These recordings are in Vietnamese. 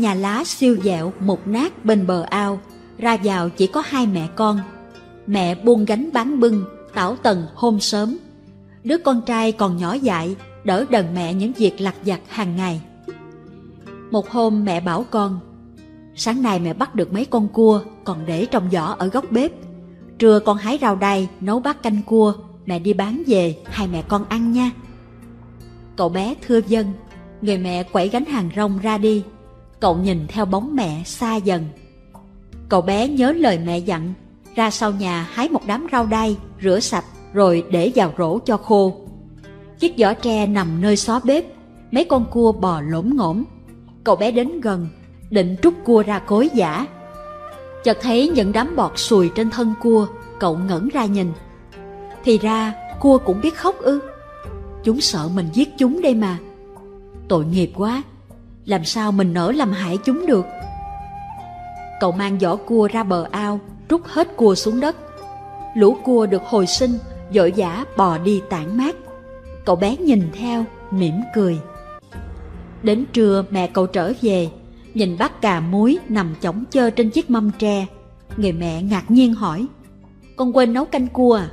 Nhà lá siêu dẹo một nát bên bờ ao, ra vào chỉ có hai mẹ con. Mẹ buông gánh bán bưng, tảo tần hôm sớm. Đứa con trai còn nhỏ dại, đỡ đần mẹ những việc lặt vặt hàng ngày. Một hôm mẹ bảo con: sáng nay mẹ bắt được mấy con cua, còn để trong giỏ ở góc bếp. Trưa con hái rau đay, nấu bát canh cua, mẹ đi bán về, hai mẹ con ăn nha. Cậu bé thưa vâng, người mẹ quẩy gánh hàng rong ra đi. Cậu nhìn theo bóng mẹ xa dần. Cậu bé nhớ lời mẹ dặn, ra sau nhà hái một đám rau đay, rửa sạch rồi để vào rổ cho khô. Chiếc giỏ tre nằm nơi xó bếp, mấy con cua bò lổm ngổm. Cậu bé đến gần, định trút cua ra cối giã. Chợt thấy những đám bọt sùi trên thân cua, cậu ngẩng ra nhìn. Thì ra cua cũng biết khóc ư? Chúng sợ mình giết chúng đây mà. Tội nghiệp quá, làm sao mình nỡ làm hại chúng được. Cậu mang giỏ cua ra bờ ao, trút hết cua xuống đất. Lũ cua được hồi sinh, vội vã bò đi tản mát. Cậu bé nhìn theo, mỉm cười. Đến trưa mẹ cậu trở về, nhìn bát cà muối nằm chỏng chơ trên chiếc mâm tre. Người mẹ ngạc nhiên hỏi: con quên nấu canh cua à?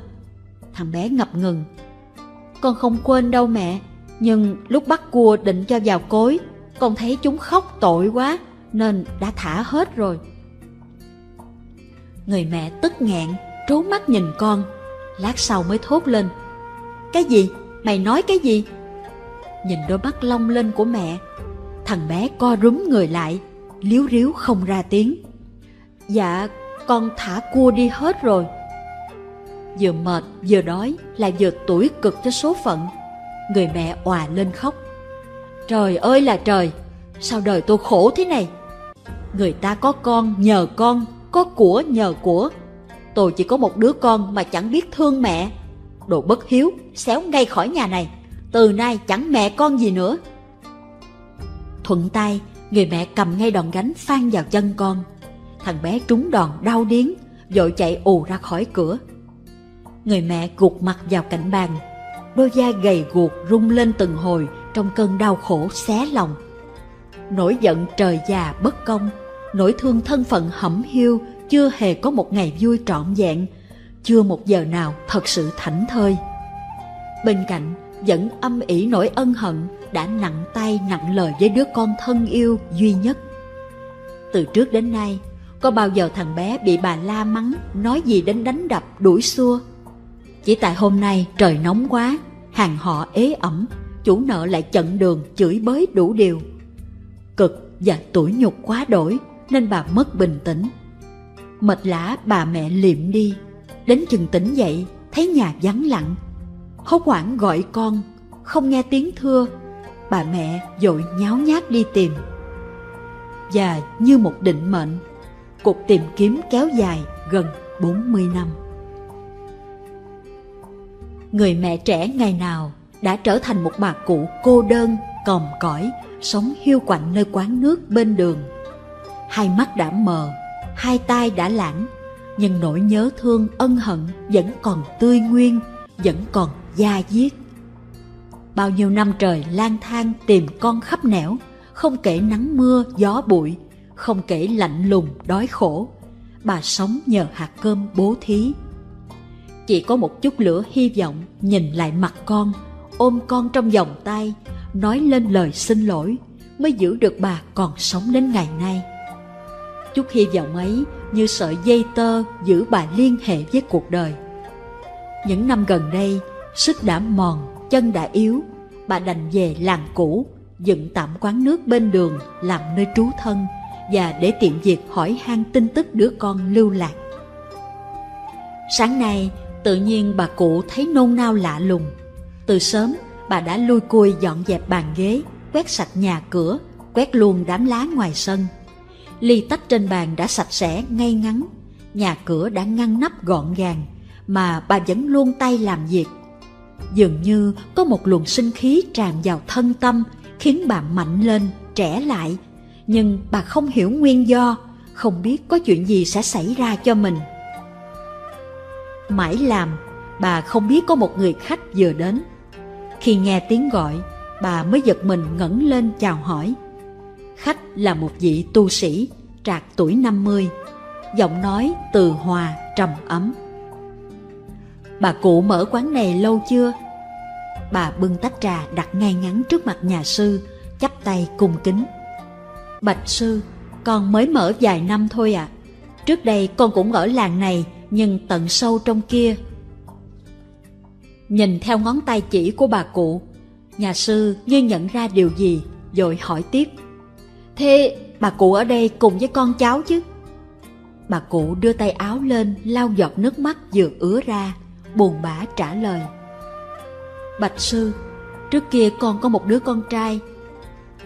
Thằng bé ngập ngừng: con không quên đâu mẹ, nhưng lúc bắt cua định cho vào cối, con thấy chúng khóc tội quá nên đã thả hết rồi. Người mẹ tức nghẹn, trố mắt nhìn con. Lát sau mới thốt lên: cái gì? Mày nói cái gì? Nhìn đôi mắt long lên của mẹ, thằng bé co rúm người lại, líu ríu không ra tiếng. Dạ, con thả cua đi hết rồi. Vừa mệt, vừa đói, lại vừa tủi cực cho số phận, người mẹ òa lên khóc. Trời ơi là trời, sao đời tôi khổ thế này. Người ta có con nhờ con, có của nhờ của. Tôi chỉ có một đứa con mà chẳng biết thương mẹ. Đồ bất hiếu, xéo ngay khỏi nhà này. Từ nay chẳng mẹ con gì nữa. Thuận tay, người mẹ cầm ngay đòn gánh phang vào chân con. Thằng bé trúng đòn đau điếng, vội chạy ù ra khỏi cửa. Người mẹ gục mặt vào cạnh bàn, đôi vai gầy guộc rung lên từng hồi trong cơn đau khổ xé lòng. Nỗi giận trời già bất công, nỗi thương thân phận hẩm hiu, chưa hề có một ngày vui trọn vẹn, chưa một giờ nào thật sự thảnh thơi. Bên cạnh vẫn âm ỉ nỗi ân hận đã nặng tay nặng lời với đứa con thân yêu duy nhất. Từ trước đến nay, có bao giờ thằng bé bị bà la mắng, nói gì đến đánh đập đuổi xua. Chỉ tại hôm nay trời nóng quá, hàng họ ế ẩm, chủ nợ lại chận đường chửi bới đủ điều. Cực và tủi nhục quá đổi nên bà mất bình tĩnh. Mệt lả bà mẹ liệm đi, đến chừng tỉnh dậy thấy nhà vắng lặng. Hốt hoảng gọi con, không nghe tiếng thưa, bà mẹ vội nháo nhác đi tìm. Và như một định mệnh, cuộc tìm kiếm kéo dài gần 40 năm. Người mẹ trẻ ngày nào đã trở thành một bà cụ cô đơn, còm cõi, sống hiu quạnh nơi quán nước bên đường. Hai mắt đã mờ, hai tai đã lãng, nhưng nỗi nhớ thương ân hận vẫn còn tươi nguyên, vẫn còn da diết. Bao nhiêu năm trời lang thang tìm con khắp nẻo, không kể nắng mưa gió bụi, không kể lạnh lùng đói khổ, bà sống nhờ hạt cơm bố thí. Chỉ có một chút lửa hy vọng nhìn lại mặt con, ôm con trong vòng tay, nói lên lời xin lỗi mới giữ được bà còn sống đến ngày nay. Chút hy vọng ấy như sợi dây tơ giữ bà liên hệ với cuộc đời. Những năm gần đây, sức đã mòn, chân đã yếu, bà đành về làng cũ, dựng tạm quán nước bên đường làm nơi trú thân và để tiện việc hỏi han tin tức đứa con lưu lạc. Sáng nay, tự nhiên bà cụ thấy nôn nao lạ lùng. Từ sớm, bà đã lui cui dọn dẹp bàn ghế, quét sạch nhà cửa, quét luôn đám lá ngoài sân. Ly tách trên bàn đã sạch sẽ ngay ngắn, nhà cửa đã ngăn nắp gọn gàng, mà bà vẫn luôn tay làm việc. Dường như có một luồng sinh khí tràn vào thân tâm, khiến bà mạnh lên, trẻ lại. Nhưng bà không hiểu nguyên do, không biết có chuyện gì sẽ xảy ra cho mình. Mãi làm, bà không biết có một người khách vừa đến. Khi nghe tiếng gọi, bà mới giật mình ngẩng lên chào hỏi. khách là một vị tu sĩ, trạc tuổi 50, giọng nói từ hòa trầm ấm. Bà cụ mở quán này lâu chưa? Bà bưng tách trà đặt ngay ngắn trước mặt nhà sư, chắp tay cung kính. Bạch sư, con mới mở vài năm thôi ạ. Trước đây con cũng ở làng này, nhưng tận sâu trong kia. Nhìn theo ngón tay chỉ của bà cụ, nhà sư như nhận ra điều gì, rồi hỏi tiếp. Thế bà cụ ở đây cùng với con cháu chứ? Bà cụ đưa tay áo lên lau giọt nước mắt vừa ứa ra, buồn bã trả lời. Bạch sư, trước kia con có một đứa con trai.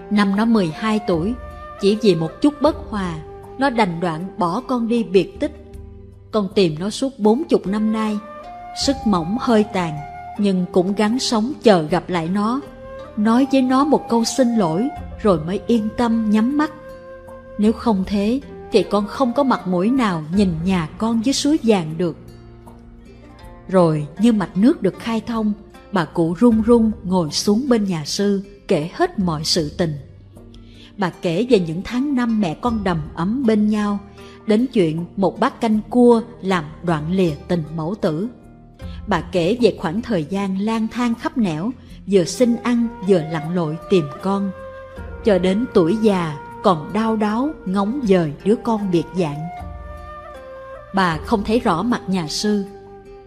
Năm nó 12 tuổi, chỉ vì một chút bất hòa, nó đành đoạn bỏ con đi biệt tích. Con tìm nó suốt 40 năm nay, sức mỏng hơi tàn, nhưng cũng gắng sống chờ gặp lại nó, nói với nó một câu xin lỗi rồi mới yên tâm nhắm mắt. Nếu không thế thì con không có mặt mũi nào nhìn nhà con với suối vàng được. Rồi như mạch nước được khai thông, bà cụ run run ngồi xuống bên nhà sư, kể hết mọi sự tình. Bà kể về những tháng năm mẹ con đầm ấm bên nhau, đến chuyện một bát canh cua làm đoạn lìa tình mẫu tử. Bà kể về khoảng thời gian lang thang khắp nẻo, vừa xin ăn vừa lặn lội tìm con, cho đến tuổi già còn đau đáu ngóng dời đứa con biệt dạng. Bà không thấy rõ mặt nhà sư,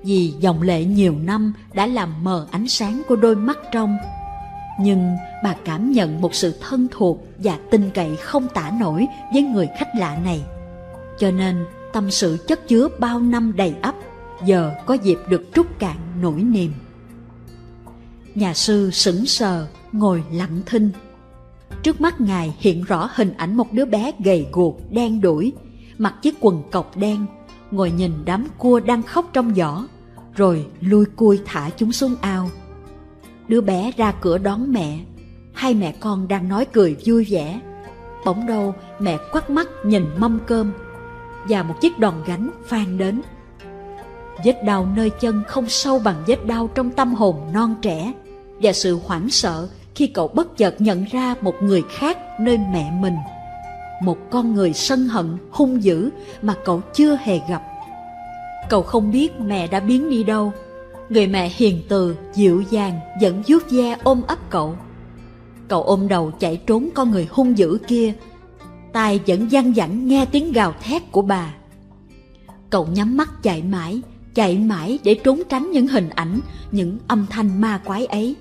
vì dòng lệ nhiều năm đã làm mờ ánh sáng của đôi mắt trong. Nhưng bà cảm nhận một sự thân thuộc và tin cậy không tả nổi với người khách lạ này. Cho nên tâm sự chất chứa bao năm đầy ắp giờ có dịp được trút cạn nỗi niềm. Nhà sư sững sờ ngồi lặng thinh. Trước mắt ngài hiện rõ hình ảnh một đứa bé gầy guộc đen đủi, mặc chiếc quần cộc đen, ngồi nhìn đám cua đang khóc trong giỏ, rồi lui cui thả chúng xuống ao. Đứa bé ra cửa đón mẹ, hai mẹ con đang nói cười vui vẻ. Bỗng đâu mẹ quắt mắt nhìn mâm cơm, và một chiếc đòn gánh phang đến. Vết đau nơi chân không sâu bằng vết đau trong tâm hồn non trẻ, và sự hoảng sợ khi cậu bất chợt nhận ra một người khác nơi mẹ mình, một con người sân hận hung dữ mà cậu chưa hề gặp. Cậu không biết mẹ đã biến đi đâu. Người mẹ hiền từ, dịu dàng vẫn vuốt ve ôm ấp cậu. Cậu ôm đầu chạy trốn con người hung dữ kia, tai vẫn văng vẳng nghe tiếng gào thét của bà. Cậu nhắm mắt chạy mãi để trốn tránh những hình ảnh, những âm thanh ma quái ấy.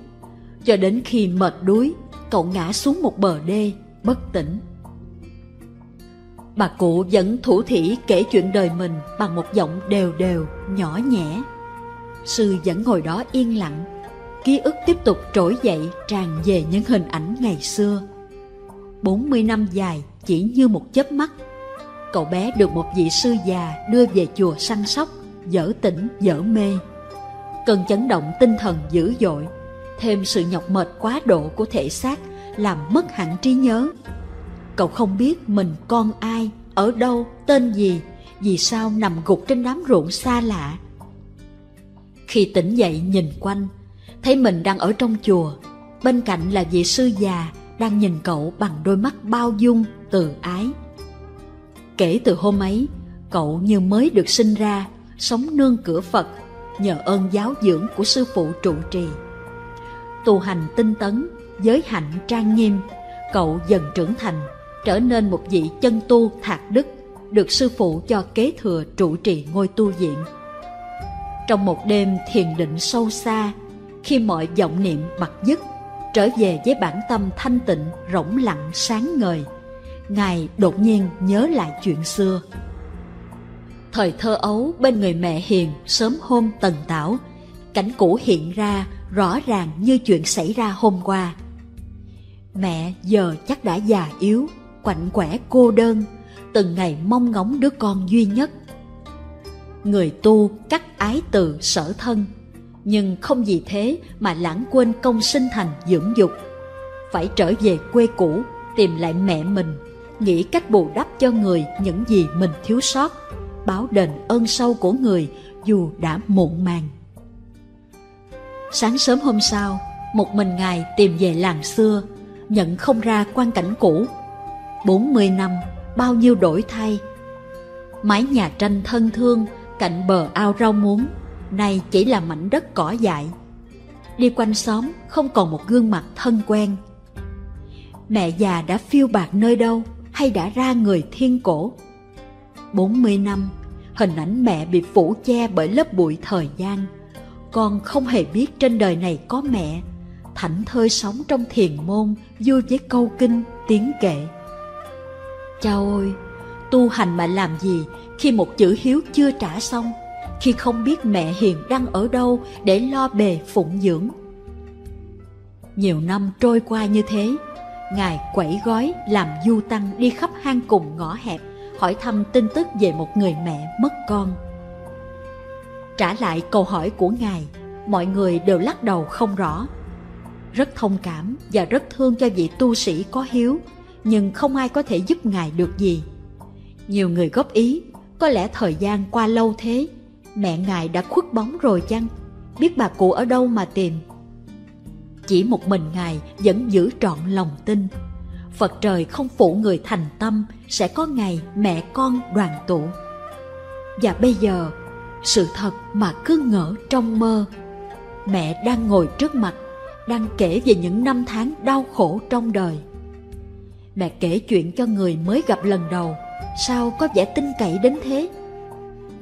Cho đến khi mệt đuối, cậu ngã xuống một bờ đê, bất tỉnh. Bà cụ vẫn thủ thỉ kể chuyện đời mình bằng một giọng đều đều, nhỏ nhẹ. Sư vẫn ngồi đó yên lặng, ký ức tiếp tục trỗi dậy tràn về những hình ảnh ngày xưa. 40 năm dài chỉ như một chớp mắt, cậu bé được một vị sư già đưa về chùa săn sóc, dở tỉnh, dở mê. Cơn chấn động tinh thần dữ dội, thêm sự nhọc mệt quá độ của thể xác làm mất hẳn trí nhớ. Cậu không biết mình con ai, ở đâu, tên gì, vì sao nằm gục trên đám ruộng xa lạ. Khi tỉnh dậy nhìn quanh, thấy mình đang ở trong chùa, bên cạnh là vị sư già đang nhìn cậu bằng đôi mắt bao dung, từ ái. Kể từ hôm ấy, cậu như mới được sinh ra, sống nương cửa Phật, nhờ ơn giáo dưỡng của sư phụ trụ trì. Tu hành tinh tấn, giới hạnh trang nghiêm, cậu dần trưởng thành, trở nên một vị chân tu thạc đức, được sư phụ cho kế thừa trụ trì ngôi tu viện. Trong một đêm thiền định sâu xa, khi mọi vọng niệm bặt dứt, trở về với bản tâm thanh tịnh, rỗng lặng sáng ngời, ngài đột nhiên nhớ lại chuyện xưa. Thời thơ ấu bên người mẹ hiền, sớm hôm tần tảo, cảnh cũ hiện ra rõ ràng như chuyện xảy ra hôm qua. Mẹ giờ chắc đã già yếu, quạnh quẽ cô đơn, từng ngày mong ngóng đứa con duy nhất. Người tu cắt ái từ sở thân, nhưng không vì thế mà lãng quên công sinh thành dưỡng dục. Phải trở về quê cũ, tìm lại mẹ mình, nghĩ cách bù đắp cho người những gì mình thiếu sót, báo đền ơn sâu của người dù đã muộn màng. Sáng sớm hôm sau, một mình ngài tìm về làng xưa, nhận không ra quang cảnh cũ. 40 năm, bao nhiêu đổi thay. Mái nhà tranh thân thương, cạnh bờ ao rau muống, nay chỉ là mảnh đất cỏ dại. Đi quanh xóm, không còn một gương mặt thân quen. Mẹ già đã phiêu bạt nơi đâu, hay đã ra người thiên cổ. 40 năm, hình ảnh mẹ bị phủ che bởi lớp bụi thời gian. Con không hề biết trên đời này có mẹ, thảnh thơi sống trong thiền môn, vui với câu kinh, tiếng kệ. Cha ơi, tu hành mà làm gì khi một chữ hiếu chưa trả xong, khi không biết mẹ hiền đang ở đâu để lo bề phụng dưỡng. Nhiều năm trôi qua như thế, Ngài quẩy gói làm du tăng đi khắp hang cùng ngõ hẹp, hỏi thăm tin tức về một người mẹ mất con. Trả lại câu hỏi của Ngài, mọi người đều lắc đầu không rõ. Rất thông cảm và rất thương cho vị tu sĩ có hiếu, nhưng không ai có thể giúp Ngài được gì. Nhiều người góp ý, có lẽ thời gian qua lâu thế, mẹ Ngài đã khuất bóng rồi chăng? Biết bà cụ ở đâu mà tìm? Chỉ một mình Ngài vẫn giữ trọn lòng tin. Phật trời không phụ người thành tâm, sẽ có ngày mẹ con đoàn tụ. Và bây giờ, sự thật mà cứ ngỡ trong mơ. Mẹ đang ngồi trước mặt, đang kể về những năm tháng đau khổ trong đời. Mẹ kể chuyện cho người mới gặp lần đầu, sao có vẻ tin cậy đến thế?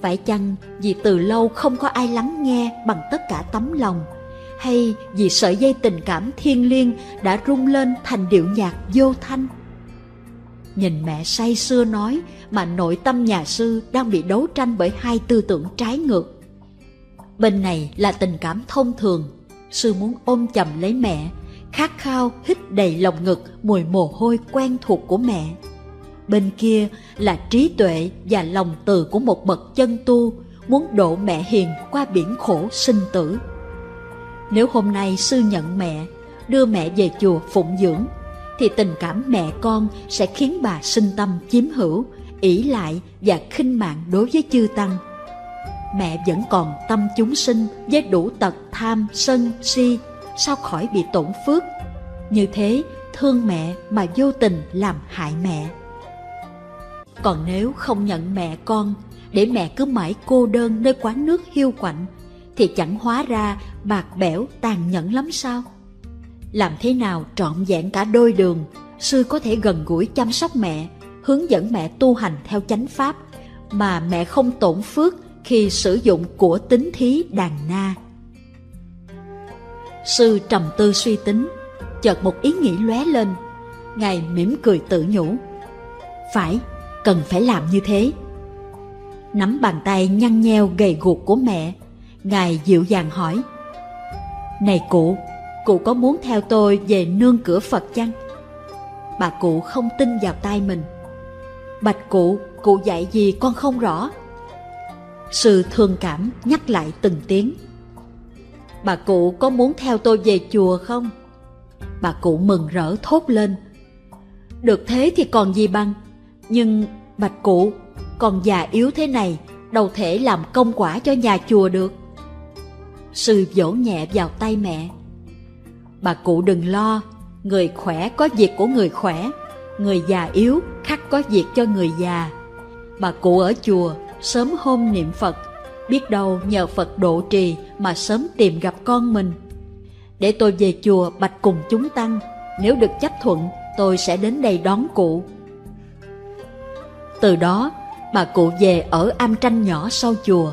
Phải chăng vì từ lâu không có ai lắng nghe bằng tất cả tấm lòng, hay vì sợi dây tình cảm thiêng liêng đã rung lên thành điệu nhạc vô thanh? Nhìn mẹ say sưa nói mà nội tâm nhà sư đang bị đấu tranh bởi hai tư tưởng trái ngược. Bên này là tình cảm thông thường, sư muốn ôm chầm lấy mẹ, khát khao hít đầy lồng ngực mùi mồ hôi quen thuộc của mẹ. Bên kia là trí tuệ và lòng từ của một bậc chân tu, muốn độ mẹ hiền qua biển khổ sinh tử. Nếu hôm nay sư nhận mẹ, đưa mẹ về chùa phụng dưỡng, thì tình cảm mẹ con sẽ khiến bà sinh tâm chiếm hữu, ỷ lại và khinh mạng đối với chư tăng. Mẹ vẫn còn tâm chúng sinh với đủ tật tham, sân, si, sao khỏi bị tổn phước. Như thế, thương mẹ mà vô tình làm hại mẹ. Còn nếu không nhận mẹ con, để mẹ cứ mãi cô đơn nơi quán nước hiu quạnh, thì chẳng hóa ra bạc bẽo tàn nhẫn lắm sao? Làm thế nào trọn vẹn cả đôi đường, sư có thể gần gũi chăm sóc mẹ, hướng dẫn mẹ tu hành theo chánh pháp, mà mẹ không tổn phước khi sử dụng của tín thí đàn na. Sư trầm tư suy tính, chợt một ý nghĩ lóe lên. Ngài mỉm cười tự nhủ, phải, cần phải làm như thế. Nắm bàn tay nhăn nheo gầy guộc của mẹ, Ngài dịu dàng hỏi, này cụ có muốn theo tôi về nương cửa Phật chăng? Bà cụ không tin vào tai mình. Bạch cụ dạy gì con không rõ. Sư thương cảm nhắc lại từng tiếng, bà cụ có muốn theo tôi về chùa không? Bà cụ mừng rỡ thốt lên, được thế thì còn gì bằng. Nhưng bạch cụ, còn già yếu thế này, đâu thể làm công quả cho nhà chùa được. Sư vỗ nhẹ vào tay mẹ, bà cụ đừng lo, người khỏe có việc của người khỏe, người già yếu khắc có việc cho người già. Bà cụ ở chùa sớm hôm niệm Phật, biết đâu nhờ Phật độ trì mà sớm tìm gặp con mình. Để tôi về chùa bạch cùng chúng tăng, nếu được chấp thuận tôi sẽ đến đây đón cụ. Từ đó bà cụ về ở am tranh nhỏ sau chùa.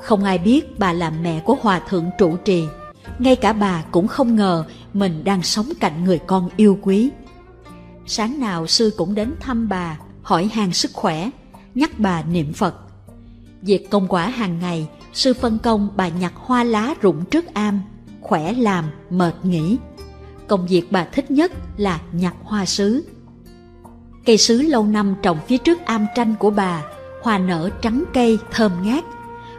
Không ai biết bà là mẹ của hòa thượng trụ trì, ngay cả bà cũng không ngờ mình đang sống cạnh người con yêu quý. Sáng nào sư cũng đến thăm bà, hỏi han sức khỏe, nhắc bà niệm Phật. Việc công quả hàng ngày, sư phân công bà nhặt hoa lá rụng trước am, khỏe làm, mệt nghỉ. Công việc bà thích nhất là nhặt hoa sứ. Cây sứ lâu năm trồng phía trước am tranh của bà, hoa nở trắng cây thơm ngát.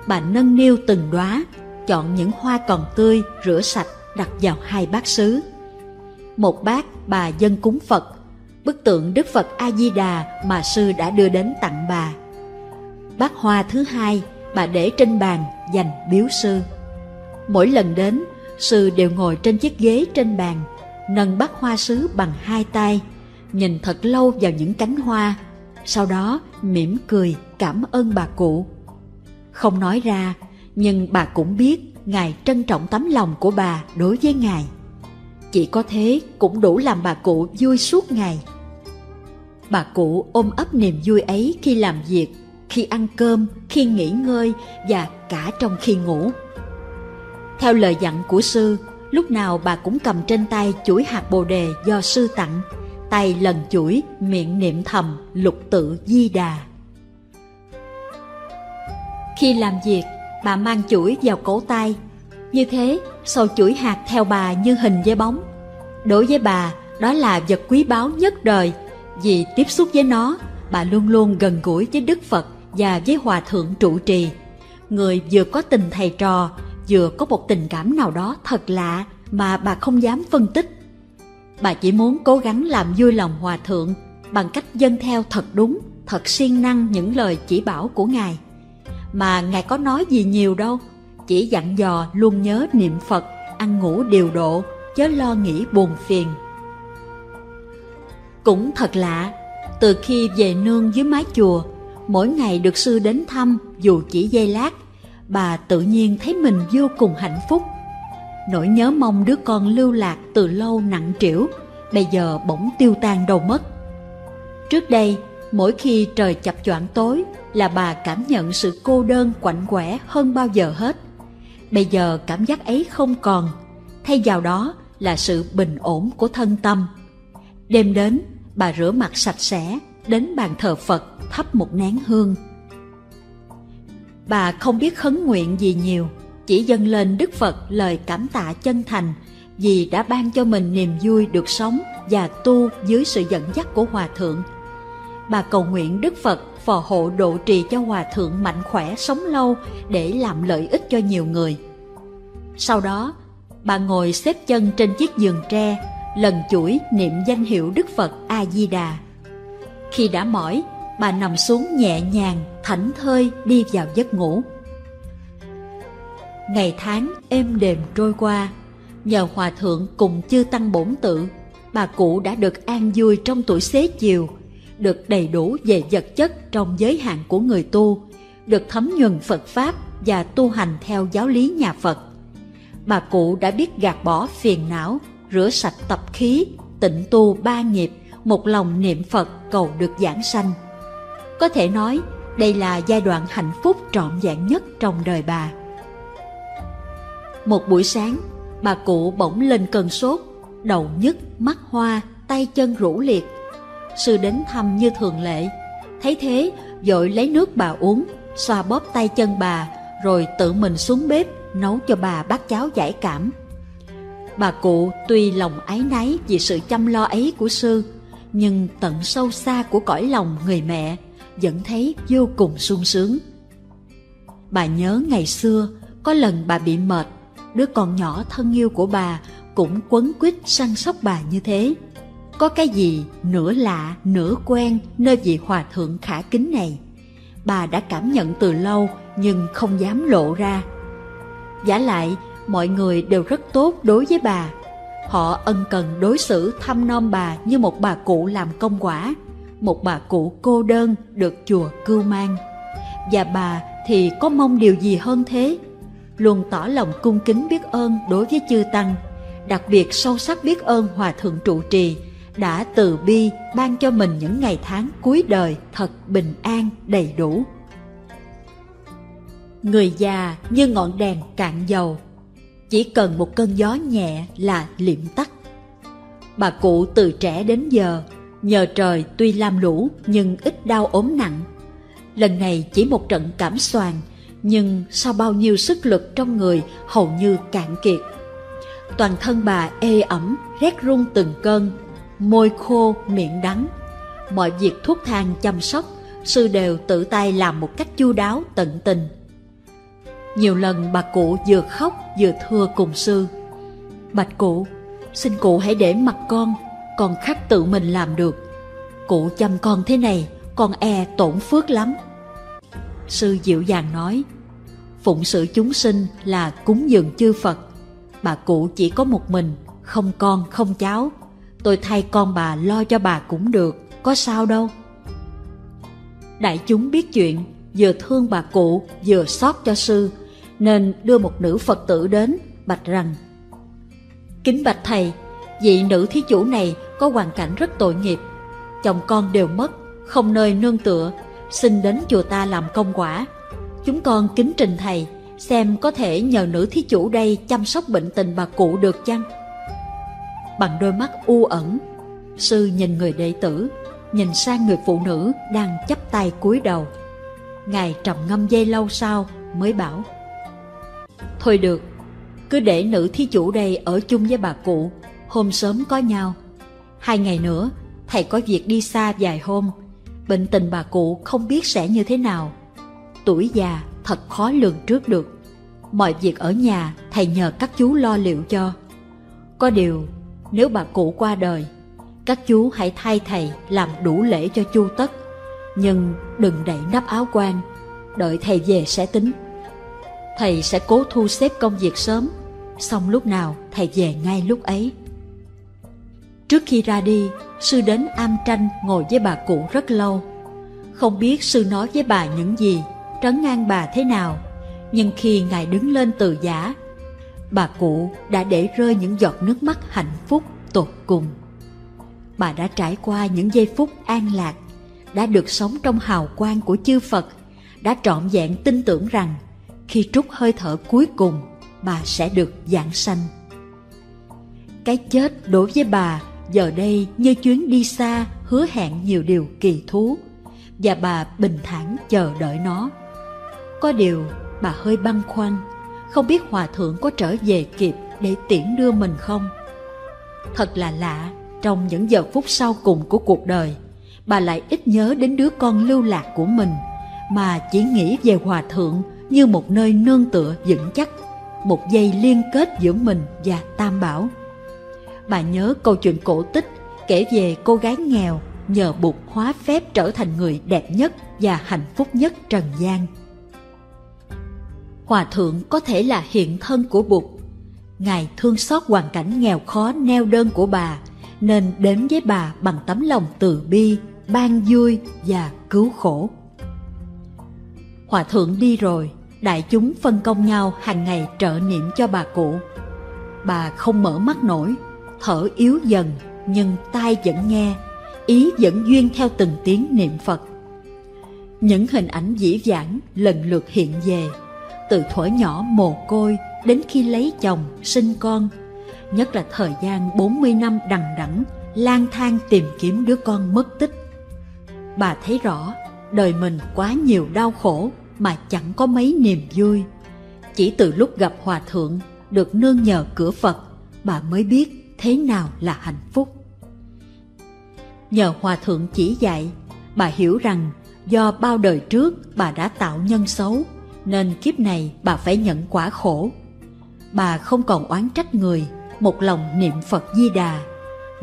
Bà nâng niu từng đóa, chọn những hoa còn tươi, rửa sạch, đặt vào hai bát sứ. Một bát bà dâng cúng Phật, bức tượng Đức Phật A-di-đà mà sư đã đưa đến tặng bà. Bát hoa thứ hai bà để trên bàn dành biếu sư. Mỗi lần đến, sư đều ngồi trên chiếc ghế trên bàn, nâng bát hoa sứ bằng hai tay, nhìn thật lâu vào những cánh hoa, sau đó mỉm cười cảm ơn bà cụ. Không nói ra, nhưng bà cũng biết ngài trân trọng tấm lòng của bà đối với ngài. Chỉ có thế cũng đủ làm bà cụ vui suốt ngày. Bà cụ ôm ấp niềm vui ấy khi làm việc, khi ăn cơm, khi nghỉ ngơi và cả trong khi ngủ. Theo lời dặn của sư, lúc nào bà cũng cầm trên tay chuỗi hạt bồ đề do sư tặng, tay lần chuỗi, miệng niệm thầm lục tự Di Đà. Khi làm việc, bà mang chuỗi vào cổ tay. Như thế, sầu chuỗi hạt theo bà như hình với bóng. Đối với bà, đó là vật quý báu nhất đời. Vì tiếp xúc với nó, bà luôn luôn gần gũi với Đức Phật và với Hòa Thượng trụ trì. Người vừa có tình thầy trò, vừa có một tình cảm nào đó thật lạ mà bà không dám phân tích. Bà chỉ muốn cố gắng làm vui lòng Hòa Thượng bằng cách dâng theo thật đúng, thật siêng năng những lời chỉ bảo của Ngài. Mà Ngài có nói gì nhiều đâu, chỉ dặn dò luôn nhớ niệm Phật, ăn ngủ điều độ, chớ lo nghĩ buồn phiền. Cũng thật lạ, từ khi về nương dưới mái chùa, mỗi ngày được sư đến thăm dù chỉ giây lát, bà tự nhiên thấy mình vô cùng hạnh phúc. Nỗi nhớ mong đứa con lưu lạc từ lâu nặng trĩu, bây giờ bỗng tiêu tan đâu mất. Trước đây, mỗi khi trời chập choạng tối là bà cảm nhận sự cô đơn quạnh quẽ hơn bao giờ hết. Bây giờ cảm giác ấy không còn, thay vào đó là sự bình ổn của thân tâm. Đêm đến, bà rửa mặt sạch sẽ, đến bàn thờ Phật thắp một nén hương. Bà không biết khấn nguyện gì nhiều, chỉ dâng lên Đức Phật lời cảm tạ chân thành vì đã ban cho mình niềm vui được sống và tu dưới sự dẫn dắt của Hòa Thượng. Bà cầu nguyện Đức Phật phò hộ độ trì cho Hòa Thượng mạnh khỏe sống lâu để làm lợi ích cho nhiều người. Sau đó, bà ngồi xếp chân trên chiếc giường tre, lần chuỗi niệm danh hiệu Đức Phật A-di-đà. Khi đã mỏi, bà nằm xuống nhẹ nhàng, thảnh thơi đi vào giấc ngủ. Ngày tháng êm đềm trôi qua, nhờ Hòa Thượng cùng chư Tăng Bổn Tự, bà cụ đã được an vui trong tuổi xế chiều, được đầy đủ về vật chất trong giới hạn của người tu, được thấm nhuần Phật Pháp và tu hành theo giáo lý nhà Phật. Bà cụ đã biết gạt bỏ phiền não, rửa sạch tập khí, tịnh tu ba nghiệp, một lòng niệm Phật cầu được giảng sanh. Có thể nói, đây là giai đoạn hạnh phúc trọn vẹn nhất trong đời bà. Một buổi sáng, bà cụ bỗng lên cơn sốt, đầu nhức, mắt hoa, tay chân rũ liệt. Sư đến thăm như thường lệ, thấy thế vội lấy nước bà uống, xoa bóp tay chân bà, rồi tự mình xuống bếp nấu cho bà bát cháo giải cảm. Bà cụ tuy lòng áy náy vì sự chăm lo ấy của sư, nhưng tận sâu xa của cõi lòng người mẹ vẫn thấy vô cùng sung sướng. Bà nhớ ngày xưa, có lần bà bị mệt, đứa con nhỏ thân yêu của bà cũng quấn quýt săn sóc bà như thế. Có cái gì nửa lạ, nửa quen nơi vị Hòa Thượng khả kính này. Bà đã cảm nhận từ lâu nhưng không dám lộ ra. Vả lại, mọi người đều rất tốt đối với bà. Họ ân cần đối xử thăm nom bà như một bà cụ làm công quả, một bà cụ cô đơn được chùa cưu mang. Và bà thì có mong điều gì hơn thế? Luôn tỏ lòng cung kính biết ơn đối với chư Tăng, đặc biệt sâu sắc biết ơn Hòa Thượng trụ trì đã từ bi ban cho mình những ngày tháng cuối đời thật bình an đầy đủ. Người già như ngọn đèn cạn dầu, chỉ cần một cơn gió nhẹ là liệm tắt. Bà cụ từ trẻ đến giờ, nhờ trời tuy lam lũ nhưng ít đau ốm nặng. Lần này chỉ một trận cảm xoàng, nhưng sau bao nhiêu sức lực trong người hầu như cạn kiệt. Toàn thân bà ê ẩm, rét run từng cơn, môi khô, miệng đắng. Mọi việc thuốc thang chăm sóc, sư đều tự tay làm một cách chu đáo tận tình. Nhiều lần bà cụ vừa khóc vừa thưa cùng sư: "Bạch cụ, xin cụ hãy để mặc con khắc tự mình làm được. Cụ chăm con thế này, con e tổn phước lắm." Sư dịu dàng nói: "Phụng sự chúng sinh là cúng dường chư Phật. Bà cụ chỉ có một mình, không con không cháu. Tôi thay con bà lo cho bà cũng được, có sao đâu. Đại chúng biết chuyện, vừa thương bà cụ vừa xót cho sư, nên đưa một nữ Phật tử đến bạch rằng: Kính bạch thầy, vị nữ thí chủ này có hoàn cảnh rất tội nghiệp, chồng con đều mất, không nơi nương tựa, xin đến chùa ta làm công quả. Chúng con kính trình thầy xem có thể nhờ nữ thí chủ đây chăm sóc bệnh tình bà cụ được chăng? Bằng đôi mắt u ẩn, sư nhìn người đệ tử, nhìn sang người phụ nữ đang chắp tay cúi đầu. Ngài trầm ngâm giây lâu sau mới bảo: Thôi được, cứ để nữ thí chủ đây ở chung với bà cụ, hôm sớm có nhau. 2 ngày nữa thầy có việc đi xa vài hôm, bệnh tình bà cụ không biết sẽ như thế nào. Tuổi già thật khó lường trước được. Mọi việc ở nhà thầy nhờ các chú lo liệu cho. Có điều nếu bà cụ qua đời, các chú hãy thay thầy làm đủ lễ cho chu tất, nhưng đừng đậy nắp áo quan. Đợi thầy về sẽ tính. Thầy sẽ cố thu xếp công việc sớm, xong lúc nào thầy về ngay lúc ấy. Trước khi ra đi, sư đến am tranh ngồi với bà cụ rất lâu. Không biết sư nói với bà những gì, trấn an bà thế nào, nhưng khi ngài đứng lên từ giã, bà cụ đã để rơi những giọt nước mắt hạnh phúc tột cùng. Bà đã trải qua những giây phút an lạc, đã được sống trong hào quang của chư Phật, đã trọn vẹn tin tưởng rằng khi trút hơi thở cuối cùng, bà sẽ được vãng sanh. Cái chết đối với bà giờ đây như chuyến đi xa hứa hẹn nhiều điều kỳ thú, và bà bình thản chờ đợi nó. Có điều bà hơi băn khoăn, không biết hòa thượng có trở về kịp để tiễn đưa mình không. Thật là lạ, trong những giờ phút sau cùng của cuộc đời, bà lại ít nhớ đến đứa con lưu lạc của mình, mà chỉ nghĩ về hòa thượng như một nơi nương tựa vững chắc, một dây liên kết giữa mình và Tam Bảo. Bà nhớ câu chuyện cổ tích kể về cô gái nghèo nhờ Bụt hóa phép trở thành người đẹp nhất và hạnh phúc nhất trần gian. Hòa thượng có thể là hiện thân của Bụt. Ngài thương xót hoàn cảnh nghèo khó neo đơn của bà, nên đến với bà bằng tấm lòng từ bi, ban vui và cứu khổ. Hòa thượng đi rồi, đại chúng phân công nhau hàng ngày trợ niệm cho bà cụ. Bà không mở mắt nổi, thở yếu dần, nhưng tai vẫn nghe, ý vẫn duyên theo từng tiếng niệm Phật. Những hình ảnh dĩ vãng lần lượt hiện về, từ thuở nhỏ mồ côi đến khi lấy chồng, sinh con, nhất là thời gian 40 năm đằng đẵng lang thang tìm kiếm đứa con mất tích. Bà thấy rõ đời mình quá nhiều đau khổ mà chẳng có mấy niềm vui. Chỉ từ lúc gặp hòa thượng, được nương nhờ cửa Phật, bà mới biết thế nào là hạnh phúc. Nhờ hòa thượng chỉ dạy, bà hiểu rằng do bao đời trước bà đã tạo nhân xấu, nên kiếp này bà phải nhận quả khổ. Bà không còn oán trách người, một lòng niệm Phật Di Đà,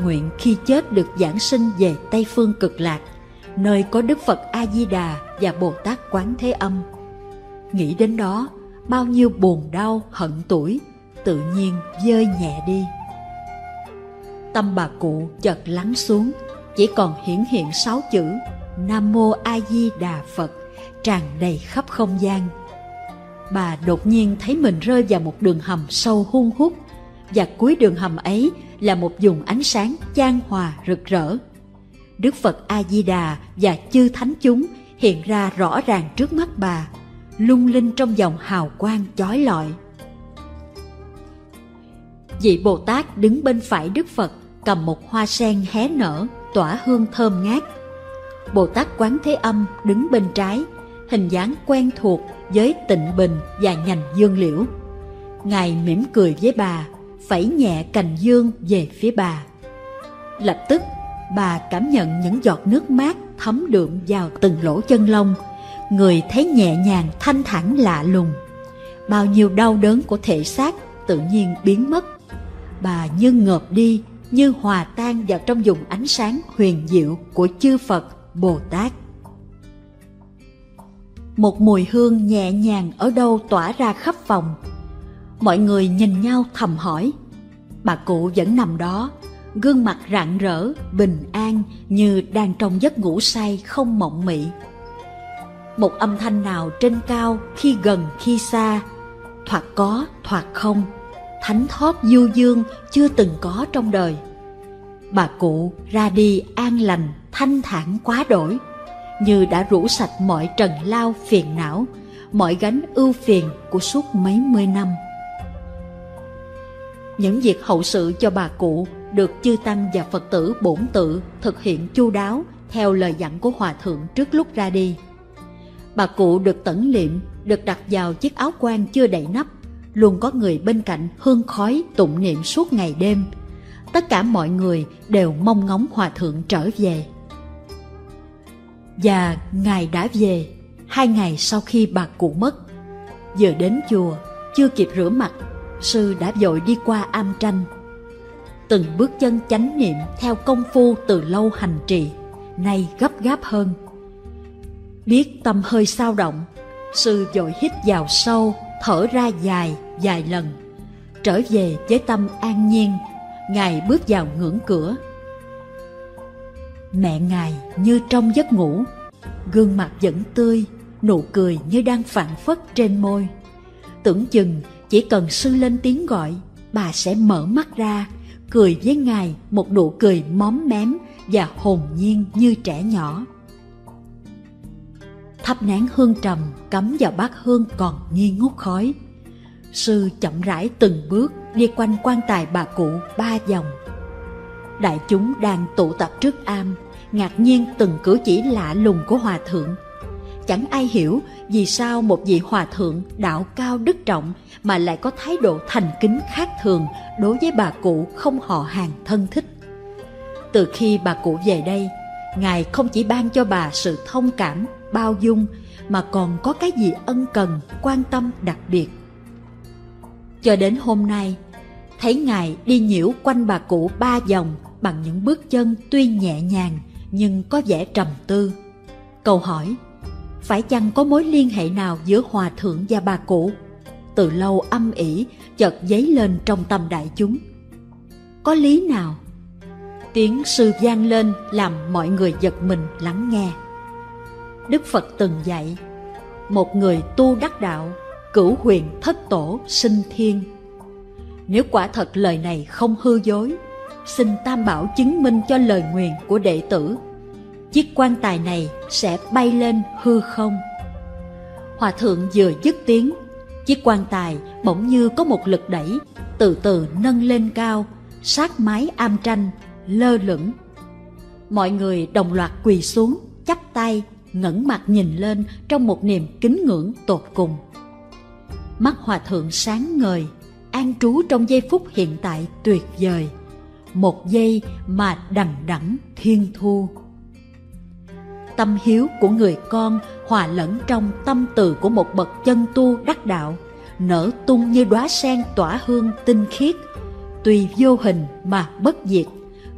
nguyện khi chết được vãng sinh về Tây Phương Cực Lạc, nơi có Đức Phật A Di Đà và Bồ Tát Quán Thế Âm. Nghĩ đến đó, bao nhiêu buồn đau hận tuổi tự nhiên vơi nhẹ đi. Tâm bà cụ chợt lắng xuống, chỉ còn hiển hiện 6 chữ Nam Mô A Di Đà Phật tràn đầy khắp không gian. Bà đột nhiên thấy mình rơi vào một đường hầm sâu hun hút, và cuối đường hầm ấy là một vùng ánh sáng chan hòa rực rỡ. Đức Phật A Di Đà và chư thánh chúng hiện ra rõ ràng trước mắt bà, lung linh trong vòng hào quang chói lọi. Vị Bồ Tát đứng bên phải Đức Phật cầm một hoa sen hé nở, tỏa hương thơm ngát. Bồ Tát Quán Thế Âm đứng bên trái, hình dáng quen thuộc với tịnh bình và nhành dương liễu. Ngài mỉm cười với bà, phẩy nhẹ cành dương về phía bà. Lập tức bà cảm nhận những giọt nước mát thấm đượm vào từng lỗ chân lông, người thấy nhẹ nhàng thanh thản lạ lùng. Bao nhiêu đau đớn của thể xác tự nhiên biến mất. Bà như ngợp đi, như hòa tan vào trong vùng ánh sáng huyền diệu của chư Phật, Bồ Tát. Một mùi hương nhẹ nhàng ở đâu tỏa ra khắp phòng. Mọi người nhìn nhau thầm hỏi. Bà cụ vẫn nằm đó, gương mặt rạng rỡ, bình an như đang trong giấc ngủ say không mộng mị. Một âm thanh nào trên cao khi gần khi xa, thoạt có thoạt không, thánh thót du dương chưa từng có trong đời. Bà cụ ra đi an lành, thanh thản quá đổi, như đã rũ sạch mọi trần lao phiền não, mọi gánh ưu phiền của suốt mấy mươi năm. Những việc hậu sự cho bà cụ được chư tăng và Phật tử bổn tự thực hiện chu đáo theo lời dặn của Hòa Thượng trước lúc ra đi. Bà cụ được tẩn liệm, được đặt vào chiếc áo quan chưa đậy nắp, luôn có người bên cạnh hương khói tụng niệm suốt ngày đêm. Tất cả mọi người đều mong ngóng Hòa Thượng trở về. Và Ngài đã về 2 ngày sau khi bà cụ mất. Vừa đến chùa, chưa kịp rửa mặt, sư đã vội đi qua am tranh. Từng bước chân chánh niệm theo công phu từ lâu hành trì, nay gấp gáp hơn. Biết tâm hơi sao động, sư vội hít vào sâu, thở ra dài, dài lần. Trở về với tâm an nhiên, Ngài bước vào ngưỡng cửa. Mẹ Ngài như trong giấc ngủ, gương mặt vẫn tươi, nụ cười như đang phảng phất trên môi. Tưởng chừng chỉ cần sư lên tiếng gọi, bà sẽ mở mắt ra, cười với Ngài một nụ cười móm mém và hồn nhiên như trẻ nhỏ. Thắp nén hương trầm cắm vào bát hương còn nghi ngút khói. Sư chậm rãi từng bước đi quanh quan tài bà cụ 3 vòng. Đại chúng đang tụ tập trước am, ngạc nhiên từng cử chỉ lạ lùng của Hòa Thượng. Chẳng ai hiểu vì sao một vị Hòa Thượng đạo cao đức trọng mà lại có thái độ thành kính khác thường đối với bà cụ không họ hàng thân thích. Từ khi bà cụ về đây, Ngài không chỉ ban cho bà sự thông cảm, bao dung, mà còn có cái gì ân cần, quan tâm đặc biệt. Cho đến hôm nay, thấy Ngài đi nhiễu quanh bà cụ 3 vòng bằng những bước chân tuy nhẹ nhàng nhưng có vẻ trầm tư. Câu hỏi, phải chăng có mối liên hệ nào giữa Hòa Thượng và bà cụ, từ lâu âm ỉ, chợt dấy lên trong tâm đại chúng? Có lý nào? Tiếng sư vang lên làm mọi người giật mình lắng nghe. Đức Phật từng dạy, một người tu đắc đạo, cửu huyền thất tổ sinh thiên. Nếu quả thật lời này không hư dối, xin Tam Bảo chứng minh cho lời nguyện của đệ tử, chiếc quan tài này sẽ bay lên hư không. Hòa Thượng vừa dứt tiếng, chiếc quan tài bỗng như có một lực đẩy, từ từ nâng lên cao, sát mái am tranh, lơ lửng. Mọi người đồng loạt quỳ xuống, chắp tay, ngẩng mặt nhìn lên trong một niềm kính ngưỡng tột cùng. Mắt Hòa Thượng sáng ngời, an trú trong giây phút hiện tại tuyệt vời, một giây mà đằng đẵng thiên thu. Tâm hiếu của người con hòa lẫn trong tâm từ của một bậc chân tu đắc đạo, nở tung như đóa sen tỏa hương tinh khiết, tuy vô hình mà bất diệt,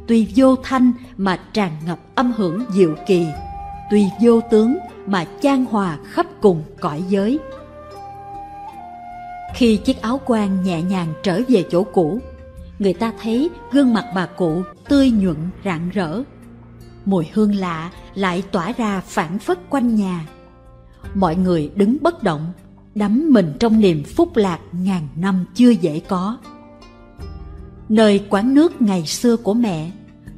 tuy vô thanh mà tràn ngập âm hưởng diệu kỳ, tuy vô tướng mà chan hòa khắp cùng cõi giới. Khi chiếc áo quan nhẹ nhàng trở về chỗ cũ, người ta thấy gương mặt bà cụ tươi nhuận rạng rỡ. Mùi hương lạ lại tỏa ra phảng phất quanh nhà. Mọi người đứng bất động, đắm mình trong niềm phúc lạc ngàn năm chưa dễ có. Nơi quán nước ngày xưa của mẹ,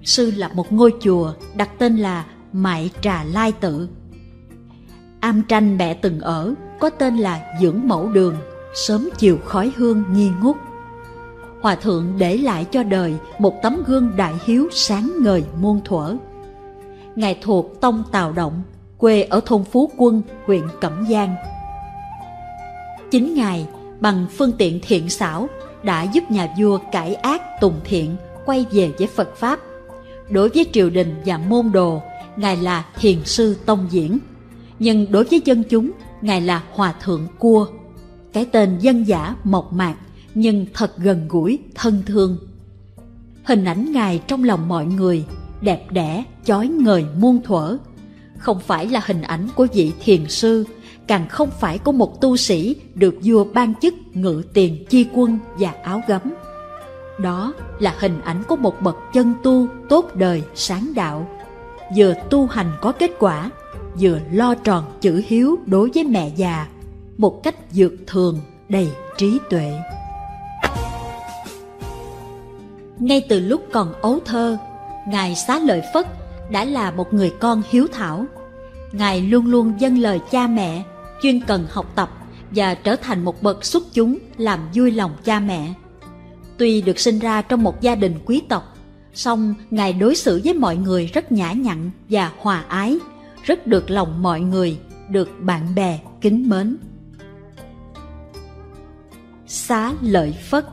sư lập một ngôi chùa đặt tên là Mại Trà Lai Tự. Am tranh mẹ từng ở có tên là Dưỡng Mẫu Đường, sớm chiều khói hương nghi ngút. Hòa Thượng để lại cho đời một tấm gương đại hiếu sáng ngời muôn thuở. Ngài thuộc tông Tào Động, quê ở thôn Phú Quân, huyện Cẩm Giang. Chính Ngài bằng phương tiện thiện xảo đã giúp nhà vua cải ác tùng thiện, quay về với Phật Pháp. Đối với triều đình và môn đồ, Ngài là Thiền Sư Tông Diễn, nhưng đối với dân chúng, Ngài là Hòa Thượng Cua. Cái tên dân dã mộc mạc nhưng thật gần gũi, thân thương. Hình ảnh Ngài trong lòng mọi người đẹp đẽ, chói ngời muôn thuở, không phải là hình ảnh của vị thiền sư, càng không phải của một tu sĩ được vua ban chức ngự tiền chi quân và áo gấm, Đó là hình ảnh của một bậc chân tu tốt đời sáng đạo, vừa tu hành có kết quả, vừa lo tròn chữ hiếu đối với mẹ già, một cách dược thường đầy trí tuệ. Ngay từ lúc còn ấu thơ, Ngài Xá Lợi Phất đã là một người con hiếu thảo. Ngài luôn luôn dâng lời cha mẹ, chuyên cần học tập và trở thành một bậc xuất chúng làm vui lòng cha mẹ. Tuy được sinh ra trong một gia đình quý tộc, song Ngài đối xử với mọi người rất nhã nhặn và hòa ái, rất được lòng mọi người, được bạn bè kính mến. Xá Lợi Phất.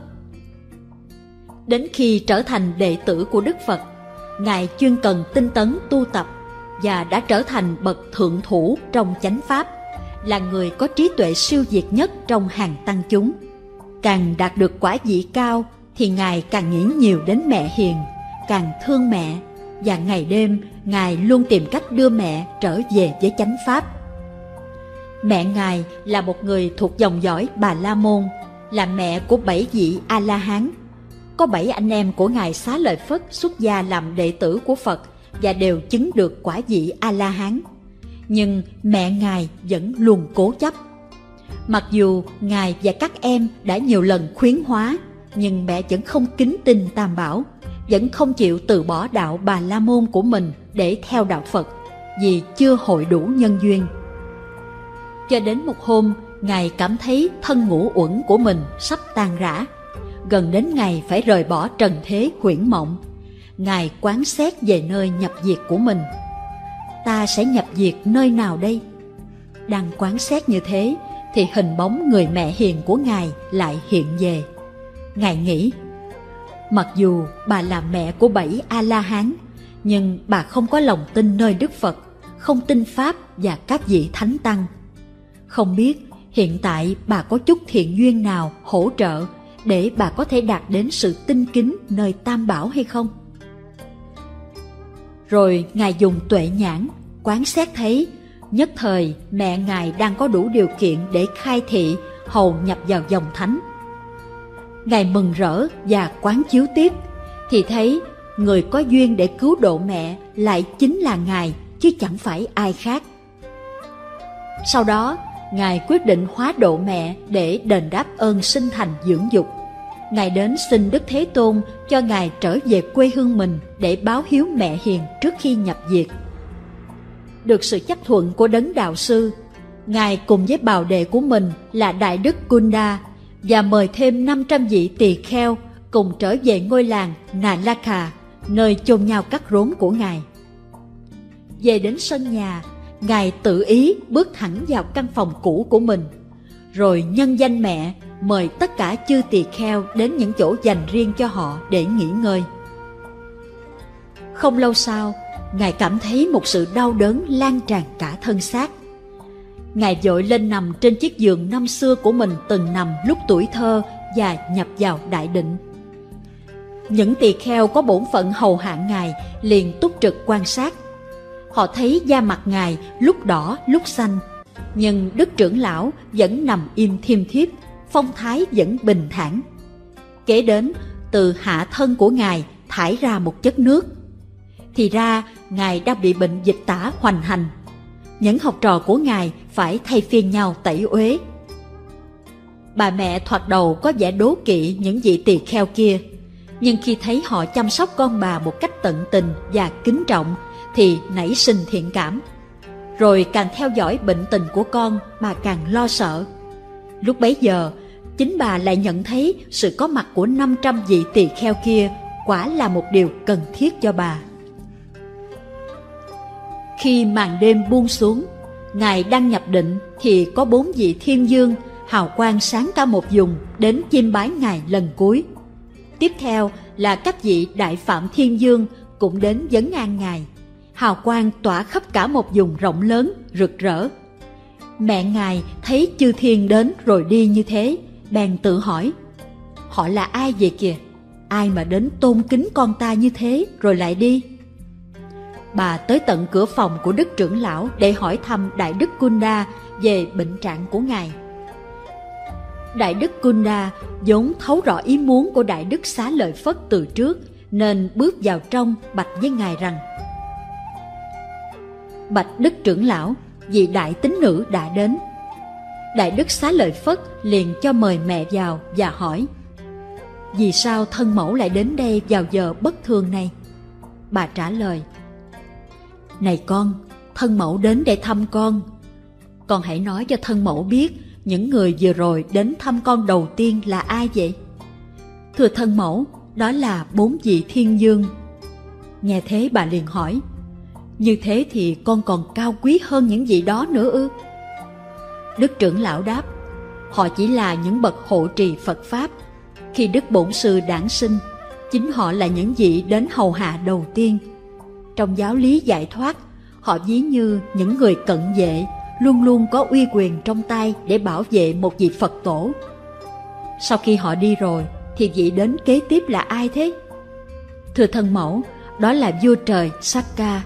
Đến khi trở thành đệ tử của Đức Phật, Ngài chuyên cần tinh tấn tu tập và đã trở thành bậc thượng thủ trong chánh pháp, là người có trí tuệ siêu việt nhất trong hàng tăng chúng. Càng đạt được quả vị cao thì Ngài càng nghĩ nhiều đến mẹ hiền, càng thương mẹ, và ngày đêm Ngài luôn tìm cách đưa mẹ trở về với chánh pháp. Mẹ Ngài là một người thuộc dòng dõi Bà La Môn, là mẹ của 7 vị A-la-hán. Có 7 anh em của Ngài Xá Lợi Phất xuất gia làm đệ tử của Phật và đều chứng được quả vị A-la-hán. Nhưng mẹ Ngài vẫn luôn cố chấp. Mặc dù Ngài và các em đã nhiều lần khuyến hóa, nhưng mẹ vẫn không kính tin Tam Bảo, vẫn không chịu từ bỏ đạo Bà La Môn của mình để theo đạo Phật, vì chưa hội đủ nhân duyên. Cho đến một hôm, Ngài cảm thấy thân ngũ uẩn của mình sắp tan rã, gần đến ngày phải rời bỏ trần thế huyễn mộng. Ngài quán xét về nơi nhập diệt của mình. Ta sẽ nhập diệt nơi nào đây? Đang quán xét như thế thì hình bóng người mẹ hiền của Ngài lại hiện về. Ngài nghĩ, mặc dù bà là mẹ của 7 A-la-hán, nhưng bà không có lòng tin nơi Đức Phật, không tin Pháp và các vị Thánh Tăng. Không biết hiện tại bà có chút thiện duyên nào hỗ trợ để bà có thể đạt đến sự tinh kính nơi Tam Bảo hay không? Rồi Ngài dùng tuệ nhãn quán xét thấy, nhất thời mẹ Ngài đang có đủ điều kiện để khai thị hầu nhập vào dòng thánh. Ngài mừng rỡ và quán chiếu tiếp, thì thấy người có duyên để cứu độ mẹ lại chính là Ngài, chứ chẳng phải ai khác. Sau đó, Ngài quyết định hóa độ mẹ để đền đáp ơn sinh thành dưỡng dục. Ngài đến xin Đức Thế Tôn cho Ngài trở về quê hương mình để báo hiếu mẹ hiền trước khi nhập diệt. Được sự chấp thuận của Đấng Đạo Sư, Ngài cùng với bào đệ của mình là Đại Đức Kunda và mời thêm 500 vị tỳ kheo cùng trở về ngôi làng Nalaka, nơi chôn nhau cắt rốn của Ngài. Về đến sân nhà, Ngài tự ý bước thẳng vào căn phòng cũ của mình, rồi nhân danh mẹ mời tất cả chư tỳ kheo đến những chỗ dành riêng cho họ để nghỉ ngơi. Không lâu sau, Ngài cảm thấy một sự đau đớn lan tràn cả thân xác. Ngài vội lên nằm trên chiếc giường năm xưa của mình từng nằm lúc tuổi thơ và nhập vào đại định. Những tỳ kheo có bổn phận hầu hạ Ngài liền túc trực quan sát. Họ thấy da mặt Ngài lúc đỏ lúc xanh, nhưng Đức Trưởng Lão vẫn nằm im thiêm thiếp, phong thái vẫn bình thản. Kế đến, từ hạ thân của Ngài thải ra một chất nước. Thì ra, Ngài đã bị bệnh dịch tả hoành hành. Những học trò của Ngài phải thay phiên nhau tẩy uế. Bà mẹ thoạt đầu có vẻ đố kỵ những vị tỳ kheo kia, nhưng khi thấy họ chăm sóc con bà một cách tận tình và kính trọng thì nảy sinh thiện cảm, rồi càng theo dõi bệnh tình của con mà càng lo sợ. Lúc bấy giờ, chính bà lại nhận thấy sự có mặt của 500 vị tỳ kheo kia quả là một điều cần thiết cho bà. Khi màn đêm buông xuống, Ngài đang nhập định thì có 4 vị thiên dương hào quang sáng cả một vùng đến chiêm bái Ngài lần cuối. Tiếp theo là các vị đại phạm thiên dương cũng đến vấn an Ngài. Hào quang tỏa khắp cả một vùng rộng lớn, rực rỡ. Mẹ Ngài thấy chư thiên đến rồi đi như thế, bèn tự hỏi, họ là ai vậy kìa? Ai mà đến tôn kính con ta như thế rồi lại đi? Bà tới tận cửa phòng của Đức Trưởng Lão để hỏi thăm Đại Đức Kunda về bệnh trạng của Ngài. Đại đức Kunda vốn thấu rõ ý muốn của Đại đức Xá Lợi Phất từ trước, nên bước vào trong bạch với Ngài rằng: Bạch đức trưởng lão, vị đại tín nữ đã đến. Đại đức Xá Lợi Phất liền cho mời mẹ vào và hỏi: Vì sao thân mẫu lại đến đây vào giờ bất thường này? Bà trả lời: Này con, thân mẫu đến để thăm con hãy nói cho thân mẫu biết những người vừa rồi đến thăm con đầu tiên là ai vậy? Thưa thân mẫu, đó là 4 vị thiên dương. Nghe thế bà liền hỏi: Như thế thì con còn cao quý hơn những vị đó nữa ư? Đức trưởng lão đáp: Họ chỉ là những bậc hộ trì Phật Pháp. Khi Đức Bổn Sư đản sinh, chính họ là những vị đến hầu hạ đầu tiên. Trong giáo lý giải thoát, họ ví như những người cận vệ, luôn luôn có uy quyền trong tay để bảo vệ một vị Phật tổ. Sau khi họ đi rồi, thì vị đến kế tiếp là ai thế? Thưa thân mẫu, đó là vua trời Sakka.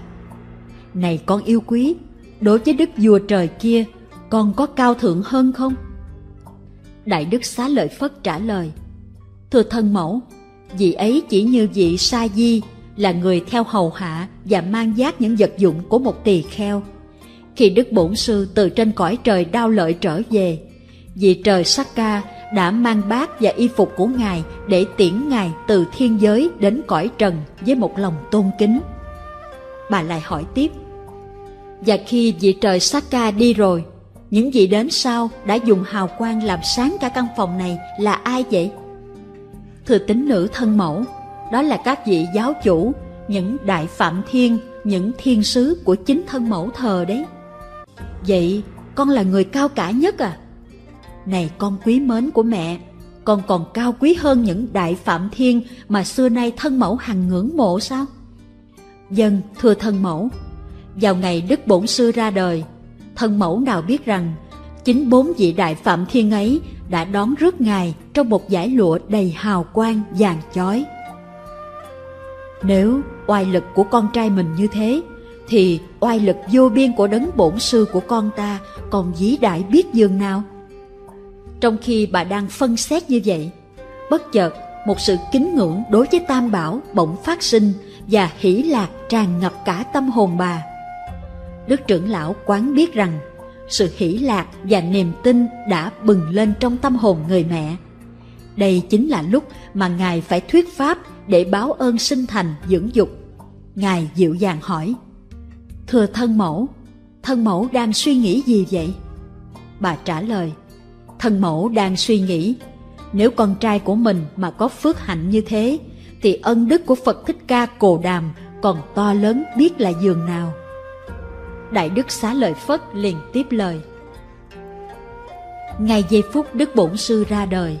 Này con yêu quý, đối với đức vua trời kia, con có cao thượng hơn không? Đại đức Xá Lợi Phất trả lời: Thưa thân mẫu, vị ấy chỉ như vị Sa Di, là người theo hầu hạ và mang vác những vật dụng của một tỳ kheo. Khi Đức Bổn Sư từ trên cõi trời Đao Lợi trở về, vị trời Sakka đã mang bát và y phục của Ngài để tiễn Ngài từ thiên giới đến cõi trần với một lòng tôn kính. Bà lại hỏi tiếp: Và khi vị trời Sakka đi rồi, những vị đến sau đã dùng hào quang làm sáng cả căn phòng này là ai vậy? Thưa tín nữ thân mẫu, đó là các vị giáo chủ, những đại phạm thiên, những thiên sứ của chính thân mẫu thờ đấy. Vậy con là người cao cả nhất à? Này con quý mến của mẹ, con còn cao quý hơn những đại phạm thiên mà xưa nay thân mẫu hằng ngưỡng mộ sao? Vâng, thưa thân mẫu, vào ngày Đức Bổn Sư ra đời, thân mẫu nào biết rằng chính 4 vị đại phạm thiên ấy đã đón rước Ngài trong một dải lụa đầy hào quang vàng chói. Nếu oai lực của con trai mình như thế, thì oai lực vô biên của Đấng Bổn Sư của con ta còn vĩ đại biết dường nào. Trong khi bà đang phân xét như vậy, bất chợt một sự kính ngưỡng đối với Tam Bảo bỗng phát sinh và hỷ lạc tràn ngập cả tâm hồn bà. Đức trưởng lão quán biết rằng sự hỷ lạc và niềm tin đã bừng lên trong tâm hồn người mẹ. Đây chính là lúc mà Ngài phải thuyết pháp để báo ơn sinh thành dưỡng dục. Ngài dịu dàng hỏi: Thưa thân mẫu đang suy nghĩ gì vậy? Bà trả lời: Thân mẫu đang suy nghĩ, nếu con trai của mình mà có phước hạnh như thế, thì ân đức của Phật Thích Ca Cồ Đàm còn to lớn biết là dường nào. Đại đức Xá Lợi Phất liền tiếp lời: Ngay giây phút Đức Bổn Sư ra đời,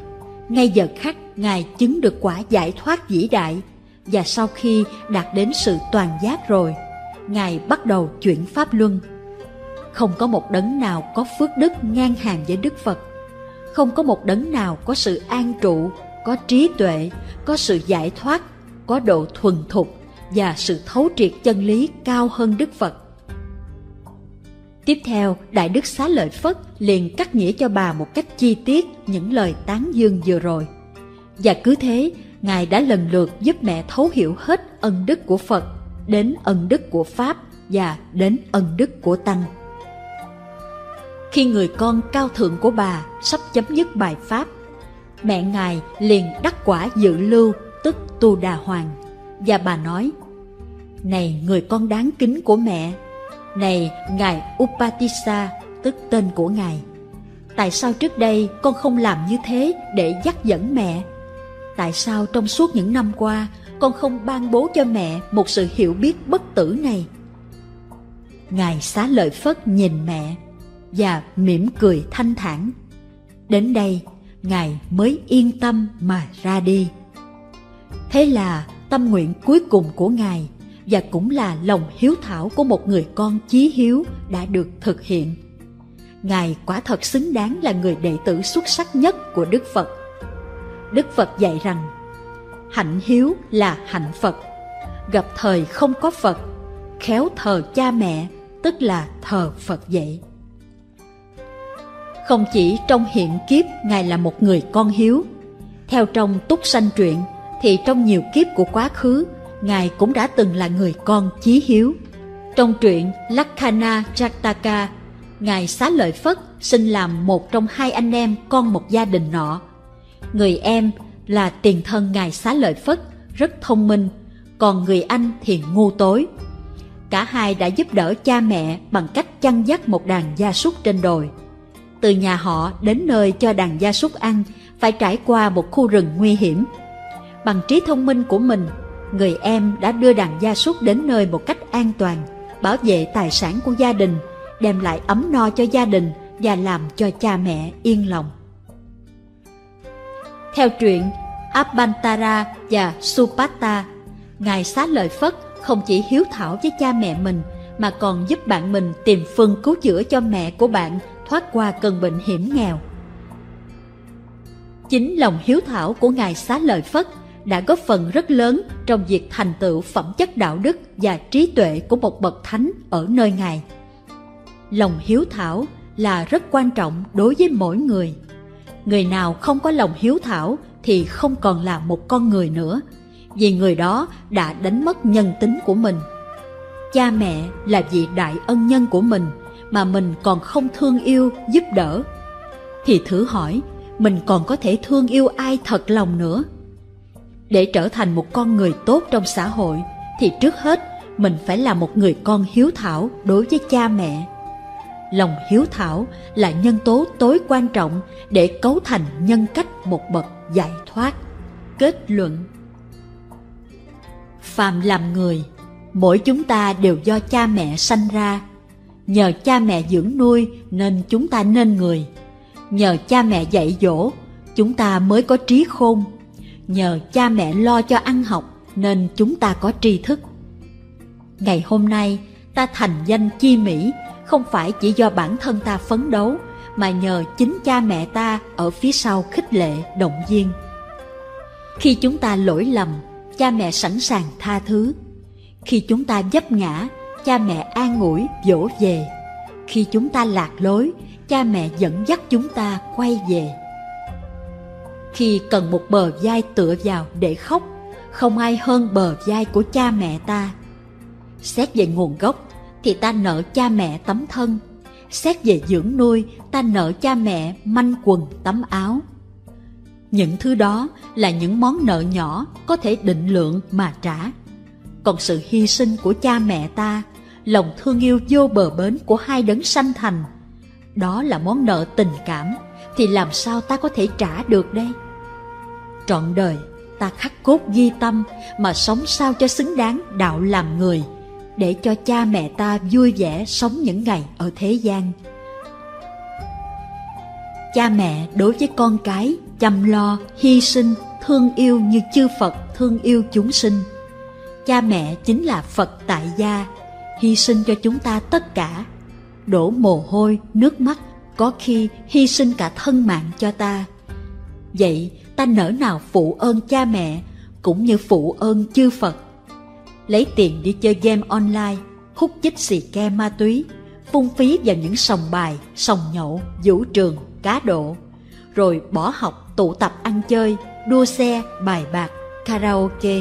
ngay giờ khắc Ngài chứng được quả giải thoát vĩ đại, và sau khi đạt đến sự toàn giác rồi, Ngài bắt đầu chuyển pháp luân. Không có một đấng nào có phước đức ngang hàng với Đức Phật. Không có một đấng nào có sự an trụ, có trí tuệ, có sự giải thoát, có độ thuần thục và sự thấu triệt chân lý cao hơn Đức Phật. Tiếp theo, Đại đức Xá Lợi Phất liền cắt nghĩa cho bà một cách chi tiết những lời tán dương vừa rồi. Và cứ thế, Ngài đã lần lượt giúp mẹ thấu hiểu hết ân đức của Phật, đến ân đức của Pháp và đến ân đức của Tăng. Khi người con cao thượng của bà sắp chấm dứt bài Pháp, mẹ Ngài liền đắc quả dự lưu, tức Tu Đà Hoàng, và bà nói: Này người con đáng kính của mẹ, này Ngài Upatissa, tức tên của Ngài, tại sao trước đây con không làm như thế để dắt dẫn mẹ? Tại sao trong suốt những năm qua con không ban bố cho mẹ một sự hiểu biết bất tử này? Ngài Xá Lợi Phất nhìn mẹ và mỉm cười thanh thản. Đến đây, Ngài mới yên tâm mà ra đi. Thế là tâm nguyện cuối cùng của Ngài, và cũng là lòng hiếu thảo của một người con chí hiếu, đã được thực hiện. Ngài quả thật xứng đáng là người đệ tử xuất sắc nhất của Đức Phật. Đức Phật dạy rằng: Hạnh hiếu là hạnh Phật, gặp thời không có Phật, khéo thờ cha mẹ, tức là thờ Phật vậy. Không chỉ trong hiện kiếp Ngài là một người con hiếu, theo trong Túc Sanh Truyện thì trong nhiều kiếp của quá khứ, Ngài cũng đã từng là người con chí hiếu. Trong truyện Lakkhana Jataka, Ngài Xá Lợi Phất sinh làm một trong hai anh em con một gia đình nọ. Người em là tiền thân Ngài Xá Lợi Phất, rất thông minh, còn người anh thì ngu tối. Cả hai đã giúp đỡ cha mẹ bằng cách chăn dắt một đàn gia súc trên đồi. Từ nhà họ đến nơi cho đàn gia súc ăn phải trải qua một khu rừng nguy hiểm. Bằng trí thông minh của mình, người em đã đưa đàn gia súc đến nơi một cách an toàn, bảo vệ tài sản của gia đình, đem lại ấm no cho gia đình và làm cho cha mẹ yên lòng. Theo truyện Abhantara và Supatta, Ngài Xá Lợi Phất không chỉ hiếu thảo với cha mẹ mình mà còn giúp bạn mình tìm phương cứu chữa cho mẹ của bạn thoát qua cơn bệnh hiểm nghèo. Chính lòng hiếu thảo của Ngài Xá Lợi Phất đã góp phần rất lớn trong việc thành tựu phẩm chất đạo đức và trí tuệ của một bậc thánh ở nơi Ngài. Lòng hiếu thảo là rất quan trọng đối với mỗi người. Người nào không có lòng hiếu thảo thì không còn là một con người nữa, vì người đó đã đánh mất nhân tính của mình. Cha mẹ là vị đại ân nhân của mình mà mình còn không thương yêu, giúp đỡ, thì thử hỏi mình còn có thể thương yêu ai thật lòng nữa? Để trở thành một con người tốt trong xã hội thì trước hết mình phải là một người con hiếu thảo đối với cha mẹ. Lòng hiếu thảo là nhân tố tối quan trọng để cấu thành nhân cách một bậc giải thoát. Kết luận: phàm làm người, mỗi chúng ta đều do cha mẹ sanh ra. Nhờ cha mẹ dưỡng nuôi nên chúng ta nên người. Nhờ cha mẹ dạy dỗ, chúng ta mới có trí khôn. Nhờ cha mẹ lo cho ăn học nên chúng ta có tri thức. Ngày hôm nay, ta thành danh chi mỹ không phải chỉ do bản thân ta phấn đấu, mà nhờ chính cha mẹ ta ở phía sau khích lệ, động viên. Khi chúng ta lỗi lầm, cha mẹ sẵn sàng tha thứ. Khi chúng ta vấp ngã, cha mẹ an ủi, dỗ về. Khi chúng ta lạc lối, cha mẹ dẫn dắt chúng ta quay về. Khi cần một bờ vai tựa vào để khóc, không ai hơn bờ vai của cha mẹ ta. Xét về nguồn gốc thì ta nợ cha mẹ tấm thân. Xét về dưỡng nuôi, ta nợ cha mẹ manh quần tấm áo. Những thứ đó là những món nợ nhỏ có thể định lượng mà trả. Còn sự hy sinh của cha mẹ ta, lòng thương yêu vô bờ bến của hai đấng sanh thành, đó là món nợ tình cảm, thì làm sao ta có thể trả được đây? Trọn đời ta khắc cốt ghi tâm mà sống sao cho xứng đáng đạo làm người, để cho cha mẹ ta vui vẻ sống những ngày ở thế gian. Cha mẹ đối với con cái chăm lo, hy sinh, thương yêu như chư Phật thương yêu chúng sinh. Cha mẹ chính là Phật tại gia, hy sinh cho chúng ta tất cả, đổ mồ hôi, nước mắt, có khi hy sinh cả thân mạng cho ta. Vậy ta nỡ nào phụ ơn cha mẹ cũng như phụ ơn chư Phật? Lấy tiền đi chơi game online, hút chích xì ke ma túy, phung phí vào những sòng bài, sòng nhậu, vũ trường, cá độ, rồi bỏ học tụ tập ăn chơi, đua xe, bài bạc, karaoke,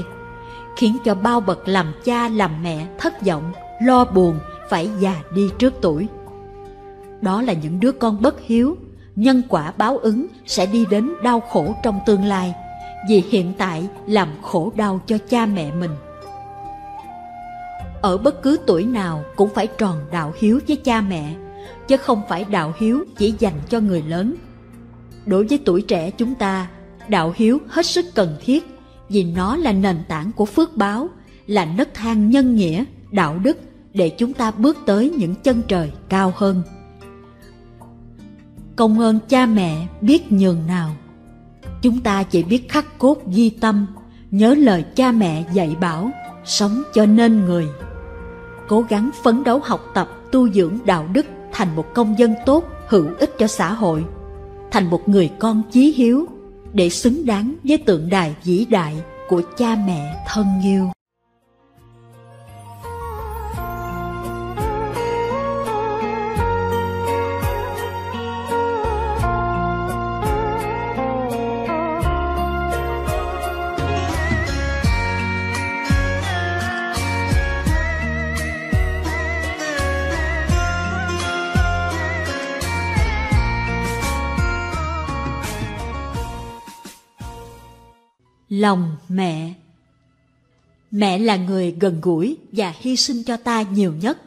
khiến cho bao bậc làm cha làm mẹ thất vọng, lo buồn, phải già đi trước tuổi. Đó là những đứa con bất hiếu, nhân quả báo ứng sẽ đi đến đau khổ trong tương lai, vì hiện tại làm khổ đau cho cha mẹ mình. Ở bất cứ tuổi nào cũng phải tròn đạo hiếu với cha mẹ, chứ không phải đạo hiếu chỉ dành cho người lớn. Đối với tuổi trẻ chúng ta, đạo hiếu hết sức cần thiết, vì nó là nền tảng của phước báo, là nấc thang nhân nghĩa, đạo đức để chúng ta bước tới những chân trời cao hơn. Công ơn cha mẹ biết nhường nào. Chúng ta chỉ biết khắc cốt ghi tâm, nhớ lời cha mẹ dạy bảo, sống cho nên người. Cố gắng phấn đấu học tập, tu dưỡng đạo đức, thành một công dân tốt, hữu ích cho xã hội, thành một người con chí hiếu, để xứng đáng với tượng đài vĩ đại của cha mẹ thân yêu. Lòng mẹ. Mẹ là người gần gũi và hy sinh cho ta nhiều nhất,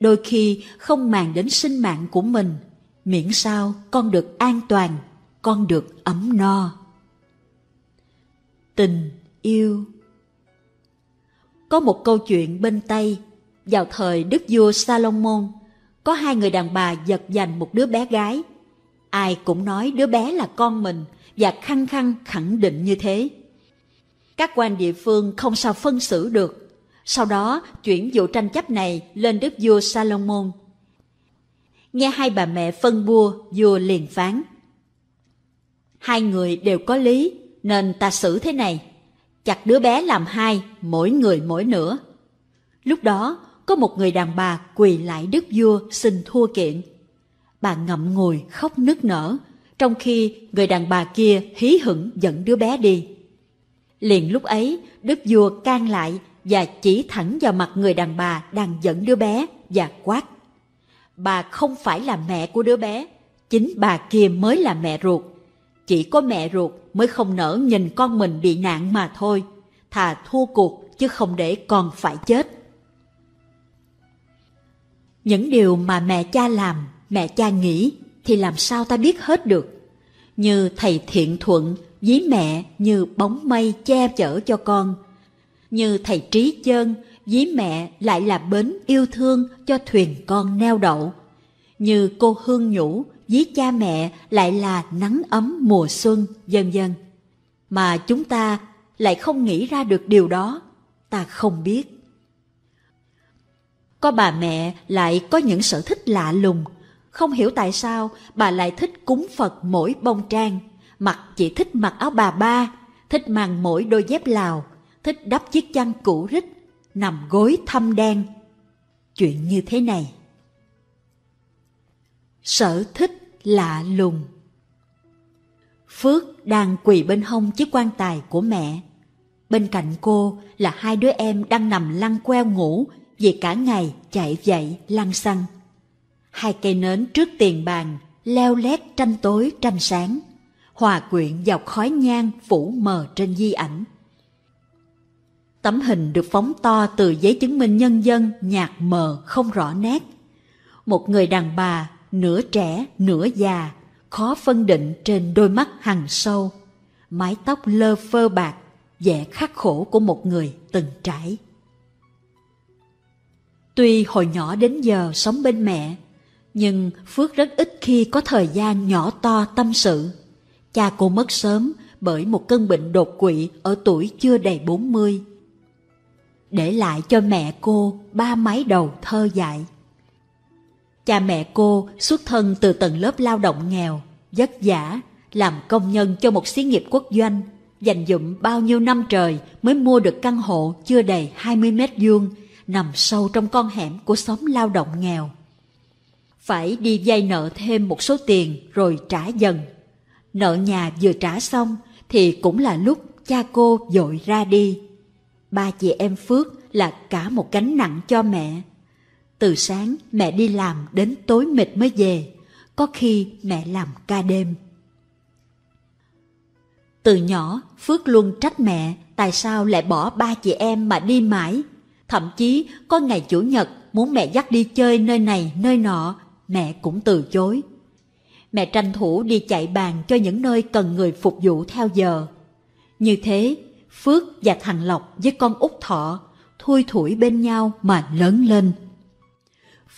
đôi khi không màng đến sinh mạng của mình, miễn sao con được an toàn, con được ấm no. Tình yêu. Có một câu chuyện bên Tây, vào thời Đức vua Salomon, có hai người đàn bà giật giành một đứa bé gái. Ai cũng nói đứa bé là con mình và khăng khăng khẳng định như thế. Các quan địa phương không sao phân xử được, sau đó chuyển vụ tranh chấp này lên đức vua Salomon. Nghe hai bà mẹ phân bua, vua liền phán: hai người đều có lý, nên ta xử thế này, chặt đứa bé làm hai, mỗi người mỗi nửa. Lúc đó, có một người đàn bà quỳ lại đức vua xin thua kiện. Bà ngậm ngùi khóc nức nở, trong khi người đàn bà kia hí hửng dẫn đứa bé đi. Liền lúc ấy, đức vua can lại và chỉ thẳng vào mặt người đàn bà đang dẫn đứa bé và quát: bà không phải là mẹ của đứa bé, chính bà kia mới là mẹ ruột. Chỉ có mẹ ruột mới không nỡ nhìn con mình bị nạn mà thôi, thà thua cuộc chứ không để con phải chết. Những điều mà mẹ cha làm, mẹ cha nghĩ thì làm sao ta biết hết được. Như thầy Thiện Thuận ví mẹ như bóng mây che chở cho con, như thầy Trí Chơn ví mẹ lại là bến yêu thương cho thuyền con neo đậu, như cô Hương Nhũ ví cha mẹ lại là nắng ấm mùa xuân, vân vân. Mà chúng ta lại không nghĩ ra được điều đó, ta không biết. Có bà mẹ lại có những sở thích lạ lùng, không hiểu tại sao bà lại thích cúng Phật mỗi bông trang, chỉ thích mặc áo bà ba, thích mang mỗi đôi dép Lào, thích đắp chiếc chăn cũ rích, nằm gối thâm đen. Chuyện như thế này. Sở thích lạ lùng. Phước đang quỳ bên hông chiếc quan tài của mẹ. Bên cạnh cô là hai đứa em đang nằm lăn queo ngủ vì cả ngày chạy dậy lăn xăng. Hai cây nến trước tiền bàn leo lét tranh tối tranh sáng, hòa quyện vào khói nhang phủ mờ trên di ảnh. Tấm hình được phóng to từ giấy chứng minh nhân dân nhạt mờ không rõ nét. Một người đàn bà nửa trẻ nửa già, khó phân định trên đôi mắt hằn sâu, mái tóc lơ phơ bạc, vẻ khắc khổ của một người từng trải. Tuy hồi nhỏ đến giờ sống bên mẹ, nhưng Phước rất ít khi có thời gian nhỏ to tâm sự. Cha cô mất sớm bởi một cơn bệnh đột quỵ ở tuổi chưa đầy 40, để lại cho mẹ cô ba mái đầu thơ dại. Cha mẹ cô xuất thân từ tầng lớp lao động nghèo, vất vả, làm công nhân cho một xí nghiệp quốc doanh, dành dụm bao nhiêu năm trời mới mua được căn hộ chưa đầy 20 mét vuông, nằm sâu trong con hẻm của xóm lao động nghèo. Phải đi vay nợ thêm một số tiền rồi trả dần. Nợ nhà vừa trả xong thì cũng là lúc cha cô vội ra đi. Ba chị em Phước là cả một gánh nặng cho mẹ. Từ sáng mẹ đi làm đến tối mịt mới về, có khi mẹ làm ca đêm. Từ nhỏ Phước luôn trách mẹ tại sao lại bỏ ba chị em mà đi mãi. Thậm chí có ngày chủ nhật muốn mẹ dắt đi chơi nơi này nơi nọ, mẹ cũng từ chối. Mẹ tranh thủ đi chạy bàn cho những nơi cần người phục vụ theo giờ. Như thế, Phước và thằng Lộc với con út Thọ thui thủi bên nhau mà lớn lên.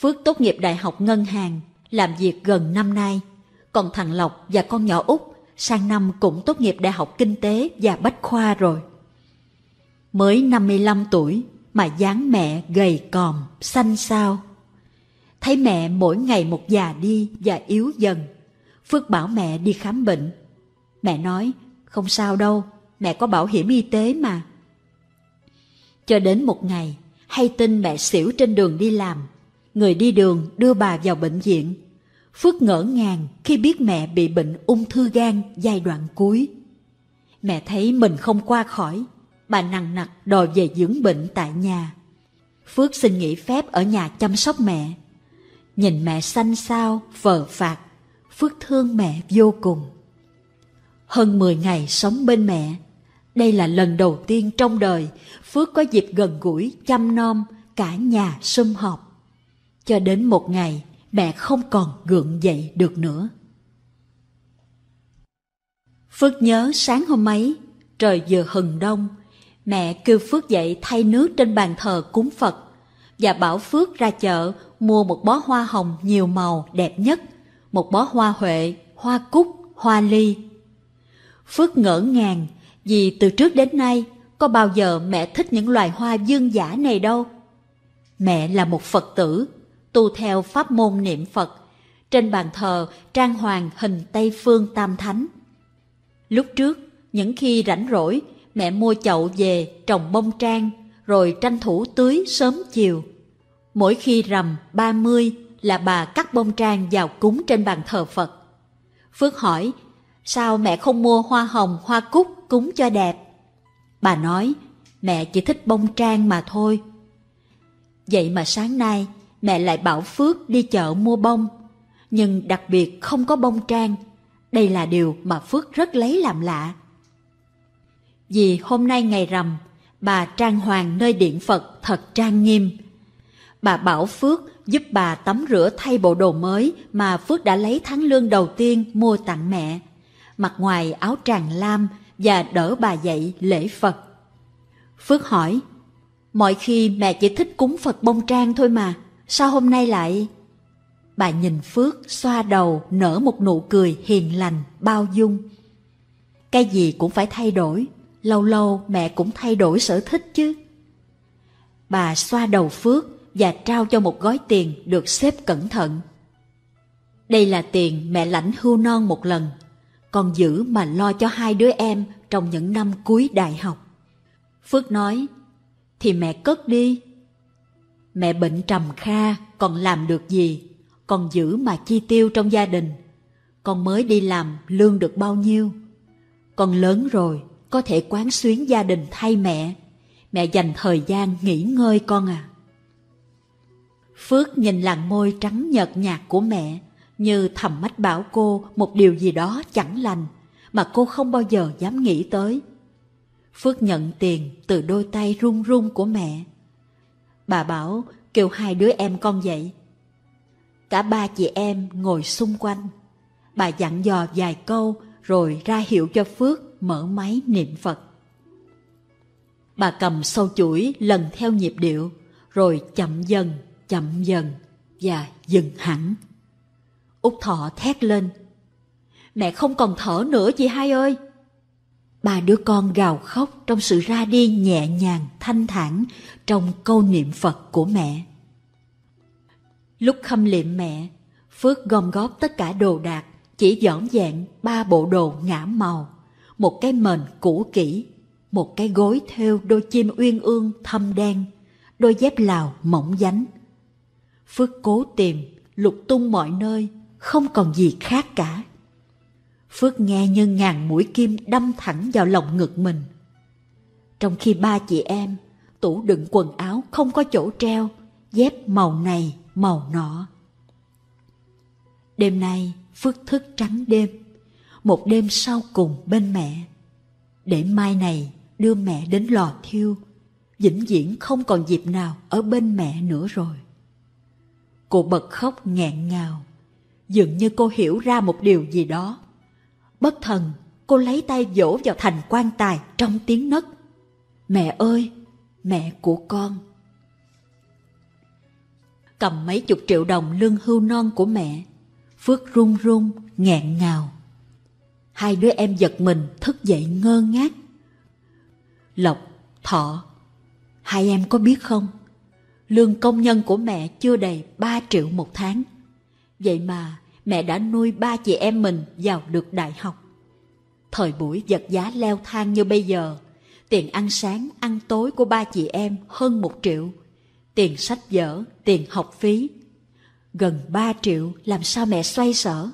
Phước tốt nghiệp đại học ngân hàng, làm việc gần năm nay. Còn thằng Lộc và con nhỏ út sang năm cũng tốt nghiệp đại học kinh tế và bách khoa rồi. Mới 55 tuổi mà dáng mẹ gầy còm, xanh xao. Thấy mẹ mỗi ngày một già đi và yếu dần, Phước bảo mẹ đi khám bệnh. Mẹ nói, không sao đâu, mẹ có bảo hiểm y tế mà. Cho đến một ngày, hay tin mẹ xỉu trên đường đi làm, người đi đường đưa bà vào bệnh viện. Phước ngỡ ngàng khi biết mẹ bị bệnh ung thư gan giai đoạn cuối. Mẹ thấy mình không qua khỏi, bà nằng nặc đòi về dưỡng bệnh tại nhà. Phước xin nghỉ phép ở nhà chăm sóc mẹ. Nhìn mẹ xanh xao, phờ phạc, Phước thương mẹ vô cùng. Hơn 10 ngày sống bên mẹ, Đây là lần đầu tiên trong đời Phước có dịp gần gũi chăm nom cả nhà sum họp. Cho đến một ngày mẹ không còn gượng dậy được nữa. Phước nhớ sáng hôm ấy, trời vừa hừng đông, mẹ kêu Phước dậy thay nước trên bàn thờ cúng Phật và bảo Phước ra chợ mua một bó hoa hồng nhiều màu đẹp nhất, một bó hoa huệ, hoa cúc, hoa ly. Phước ngỡ ngàng vì từ trước đến nay có bao giờ mẹ thích những loài hoa dương dã này đâu. Mẹ là một Phật tử, tu theo pháp môn niệm Phật, trên bàn thờ trang hoàng hình Tây Phương Tam Thánh. Lúc trước, những khi rảnh rỗi, mẹ mua chậu về trồng bông trang, rồi tranh thủ tưới sớm chiều. Mỗi khi rằm 30 là bà cắt bông trang vào cúng trên bàn thờ Phật. Phước hỏi, sao mẹ không mua hoa hồng, hoa cúc cúng cho đẹp? Bà nói, mẹ chỉ thích bông trang mà thôi. Vậy mà sáng nay, mẹ lại bảo Phước đi chợ mua bông, nhưng đặc biệt không có bông trang. Đây là điều mà Phước rất lấy làm lạ. Vì hôm nay ngày rằm, bà trang hoàng nơi điện Phật thật trang nghiêm. Bà bảo Phước giúp bà tắm rửa thay bộ đồ mới mà Phước đã lấy tháng lương đầu tiên mua tặng mẹ, mặc ngoài áo tràng lam và đỡ bà dậy lễ Phật. Phước hỏi, mọi khi mẹ chỉ thích cúng Phật bông trang thôi mà, sao hôm nay lại... Bà nhìn Phước xoa đầu nở một nụ cười hiền lành, bao dung. Cái gì cũng phải thay đổi, lâu lâu mẹ cũng thay đổi sở thích chứ. Bà xoa đầu Phước và trao cho một gói tiền được xếp cẩn thận. Đây là tiền mẹ lãnh hưu non một lần, còn giữ mà lo cho hai đứa em trong những năm cuối đại học. Phước nói, thì mẹ cất đi. Mẹ bệnh trầm kha còn làm được gì, còn giữ mà chi tiêu trong gia đình. Con mới đi làm lương được bao nhiêu. Con lớn rồi, có thể quán xuyến gia đình thay mẹ. Mẹ dành thời gian nghỉ ngơi con à. Phước nhìn làn môi trắng nhợt nhạt của mẹ, như thầm mách bảo cô một điều gì đó chẳng lành mà cô không bao giờ dám nghĩ tới. Phước nhận tiền từ đôi tay run run của mẹ. Bà bảo kêu hai đứa em con dậy. Cả ba chị em ngồi xung quanh. Bà dặn dò vài câu rồi ra hiệu cho Phước mở máy niệm Phật. Bà cầm sâu chuỗi lần theo nhịp điệu, rồi chậm dần và dừng hẳn. Út Thọ thét lên, mẹ không còn thở nữa chị hai ơi. Ba đứa con gào khóc trong sự ra đi nhẹ nhàng, thanh thản trong câu niệm Phật của mẹ. Lúc khâm liệm mẹ, Phước gom góp tất cả đồ đạc, chỉ dọn dẹn 3 bộ đồ ngả màu, một cái mền cũ kỹ, một cái gối thêu đôi chim uyên ương thâm đen, đôi dép Lào mỏng dánh. Phước cố tìm, lục tung mọi nơi, không còn gì khác cả. Phước nghe như ngàn mũi kim đâm thẳng vào lòng ngực mình. Trong khi ba chị em, tủ đựng quần áo không có chỗ treo, dép màu này màu nọ. Đêm nay Phước thức trắng đêm, một đêm sau cùng bên mẹ, để mai này đưa mẹ đến lò thiêu, vĩnh viễn không còn dịp nào ở bên mẹ nữa rồi. Cô bật khóc nghẹn ngào, dường như cô hiểu ra một điều gì đó. Bất thần cô lấy tay vỗ vào thành quan tài trong tiếng nấc, mẹ ơi, mẹ của con. Cầm mấy chục triệu đồng lương hưu non của mẹ, Phước run run nghẹn ngào. Hai đứa em giật mình thức dậy ngơ ngác. Lộc, Thọ, hai em có biết không, lương công nhân của mẹ chưa đầy 3 triệu một tháng. Vậy mà mẹ đã nuôi ba chị em mình vào được đại học. Thời buổi vật giá leo thang như bây giờ, tiền ăn sáng, ăn tối của ba chị em hơn 1 triệu. Tiền sách vở, tiền học phí. Gần 3 triệu làm sao mẹ xoay sở.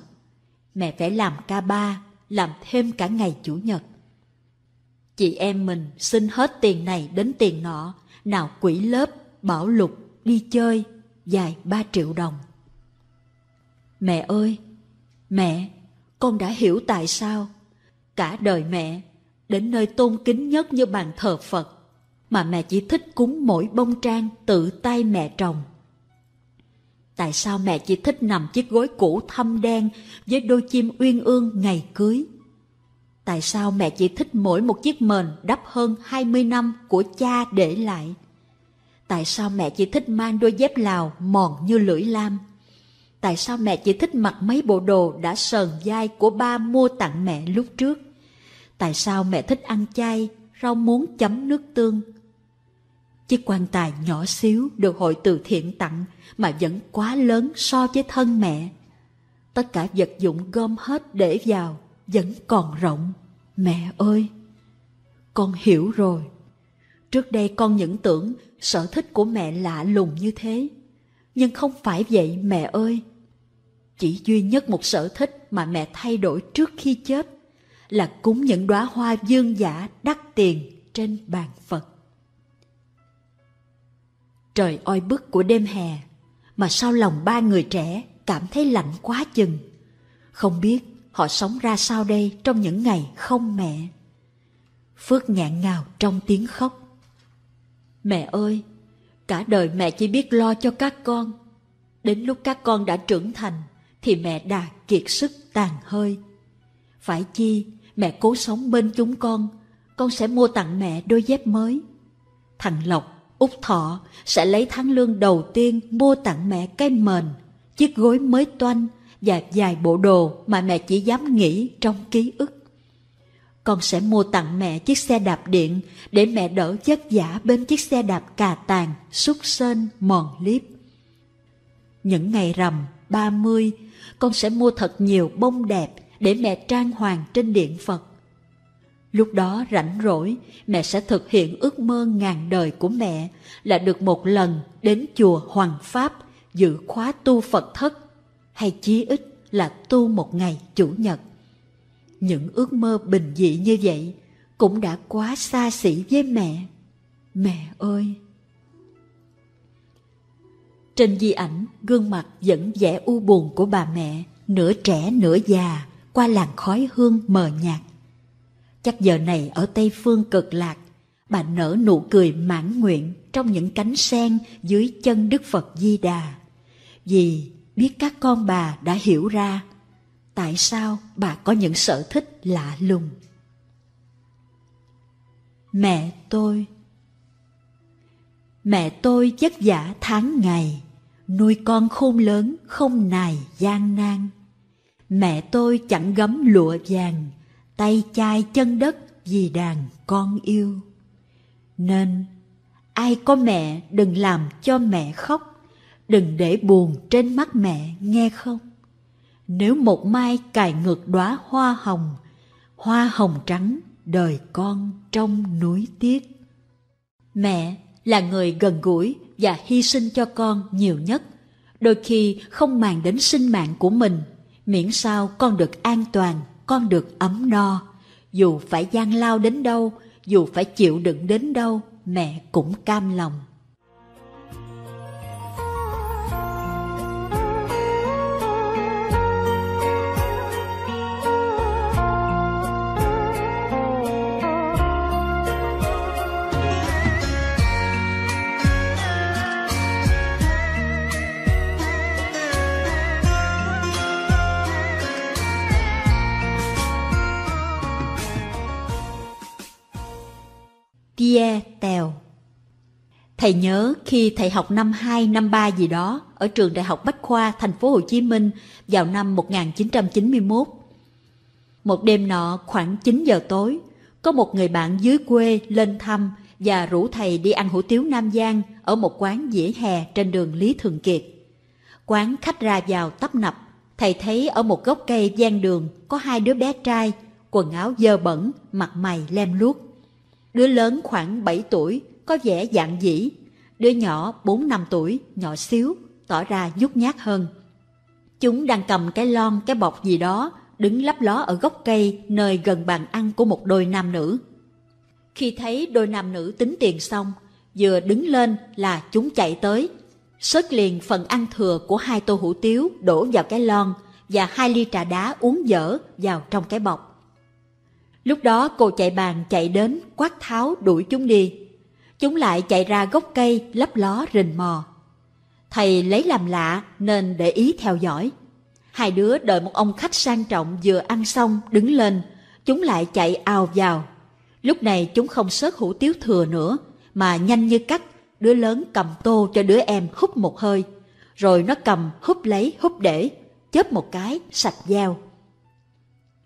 Mẹ phải làm ca ba, làm thêm cả ngày Chủ nhật. Chị em mình xin hết tiền này đến tiền nọ, nào quỹ lớp, bảo lục, đi chơi, dài 3 triệu đồng. Mẹ ơi, mẹ, con đã hiểu tại sao. Cả đời mẹ, đến nơi tôn kính nhất như bàn thờ Phật, mà mẹ chỉ thích cúng mỗi bông trang tự tay mẹ trồng. Tại sao mẹ chỉ thích nằm chiếc gối cũ thâm đen với đôi chim uyên ương ngày cưới? Tại sao mẹ chỉ thích mỗi một chiếc mền đắp hơn 20 năm của cha để lại? Tại sao mẹ chỉ thích mang đôi dép Lào mòn như lưỡi lam? Tại sao mẹ chỉ thích mặc mấy bộ đồ đã sờn dai của ba mua tặng mẹ lúc trước? Tại sao mẹ thích ăn chay, rau muống chấm nước tương? Chiếc quan tài nhỏ xíu được hội từ thiện tặng mà vẫn quá lớn so với thân mẹ. Tất cả vật dụng gom hết để vào, vẫn còn rộng. Mẹ ơi! Con hiểu rồi. Trước đây con những tưởng sở thích của mẹ lạ lùng như thế. Nhưng không phải vậy mẹ ơi. Chỉ duy nhất một sở thích mà mẹ thay đổi trước khi chết là cúng những đóa hoa dương dã đắt tiền trên bàn Phật. Trời oi bức của đêm hè, mà sao lòng ba người trẻ cảm thấy lạnh quá chừng. Không biết họ sống ra sao đây trong những ngày không mẹ. Phước nghẹn ngào trong tiếng khóc. Mẹ ơi, cả đời mẹ chỉ biết lo cho các con. Đến lúc các con đã trưởng thành thì mẹ đã kiệt sức tàn hơi. Phải chi mẹ cố sống bên chúng con sẽ mua tặng mẹ đôi dép mới. Thằng Lộc, Út Thọ sẽ lấy tháng lương đầu tiên mua tặng mẹ cái mền, chiếc gối mới toanh và vài bộ đồ mà mẹ chỉ dám nghĩ trong ký ức. Con sẽ mua tặng mẹ chiếc xe đạp điện để mẹ đỡ vất vả bên chiếc xe đạp cà tàng, xúc xên, mòn liếp. Những ngày rằm 30, con sẽ mua thật nhiều bông đẹp để mẹ trang hoàng trên điện Phật. Lúc đó rảnh rỗi, mẹ sẽ thực hiện ước mơ ngàn đời của mẹ là được một lần đến chùa Hoằng Pháp dự khóa tu Phật thất, hay chí ít là tu một ngày Chủ nhật. Những ước mơ bình dị như vậy cũng đã quá xa xỉ với mẹ. Mẹ ơi! Trên di ảnh, gương mặt vẫn vẻ u buồn của bà mẹ, nửa trẻ nửa già, qua làn khói hương mờ nhạt. Chắc giờ này ở Tây Phương Cực Lạc, bà nở nụ cười mãn nguyện trong những cánh sen dưới chân Đức Phật Di Đà. Vì biết các con bà đã hiểu ra tại sao bà có những sở thích lạ lùng. Mẹ tôi vất vả tháng ngày, nuôi con khôn lớn không nài gian nan. Mẹ tôi chẳng gấm lụa vàng, tay chai chân đất vì đàn con yêu. Nên, ai có mẹ đừng làm cho mẹ khóc, đừng để buồn trên mắt mẹ nghe không? Nếu một mai cài ngược đóa hoa hồng trắng đời con trong núi tiếc. Mẹ là người gần gũi và hy sinh cho con nhiều nhất, đôi khi không màng đến sinh mạng của mình, miễn sao con được an toàn, con được ấm no. Dù phải gian lao đến đâu, dù phải chịu đựng đến đâu, mẹ cũng cam lòng. Tia Tèo. Thầy nhớ khi thầy học năm 2, năm 3 gì đó ở trường Đại học Bách khoa thành phố Hồ Chí Minh vào năm 1991. Một đêm nọ khoảng 9 giờ tối, có một người bạn dưới quê lên thăm và rủ thầy đi ăn hủ tiếu Nam Giang ở một quán vỉa hè trên đường Lý Thường Kiệt. Quán khách ra vào tấp nập, thầy thấy ở một gốc cây ven đường có hai đứa bé trai, quần áo dơ bẩn, mặt mày lem luốc. Đứa lớn khoảng 7 tuổi, có vẻ dạn dĩ. Đứa nhỏ 4-5 tuổi, nhỏ xíu, tỏ ra nhút nhát hơn. Chúng đang cầm cái lon, cái bọc gì đó, đứng lấp ló ở gốc cây nơi gần bàn ăn của một đôi nam nữ. Khi thấy đôi nam nữ tính tiền xong, vừa đứng lên là chúng chạy tới, xớt liền phần ăn thừa của hai tô hủ tiếu đổ vào cái lon và hai ly trà đá uống dở vào trong cái bọc. Lúc đó cô chạy bàn chạy đến quát tháo đuổi chúng đi. Chúng lại chạy ra gốc cây lấp ló rình mò. Thầy lấy làm lạ nên để ý theo dõi. Hai đứa đợi một ông khách sang trọng vừa ăn xong đứng lên, chúng lại chạy ào vào. Lúc này chúng không xớt hủ tiếu thừa nữa, mà nhanh như cắt, đứa lớn cầm tô cho đứa em húp một hơi. Rồi nó cầm húp lấy húp để, chớp một cái, sạch dao.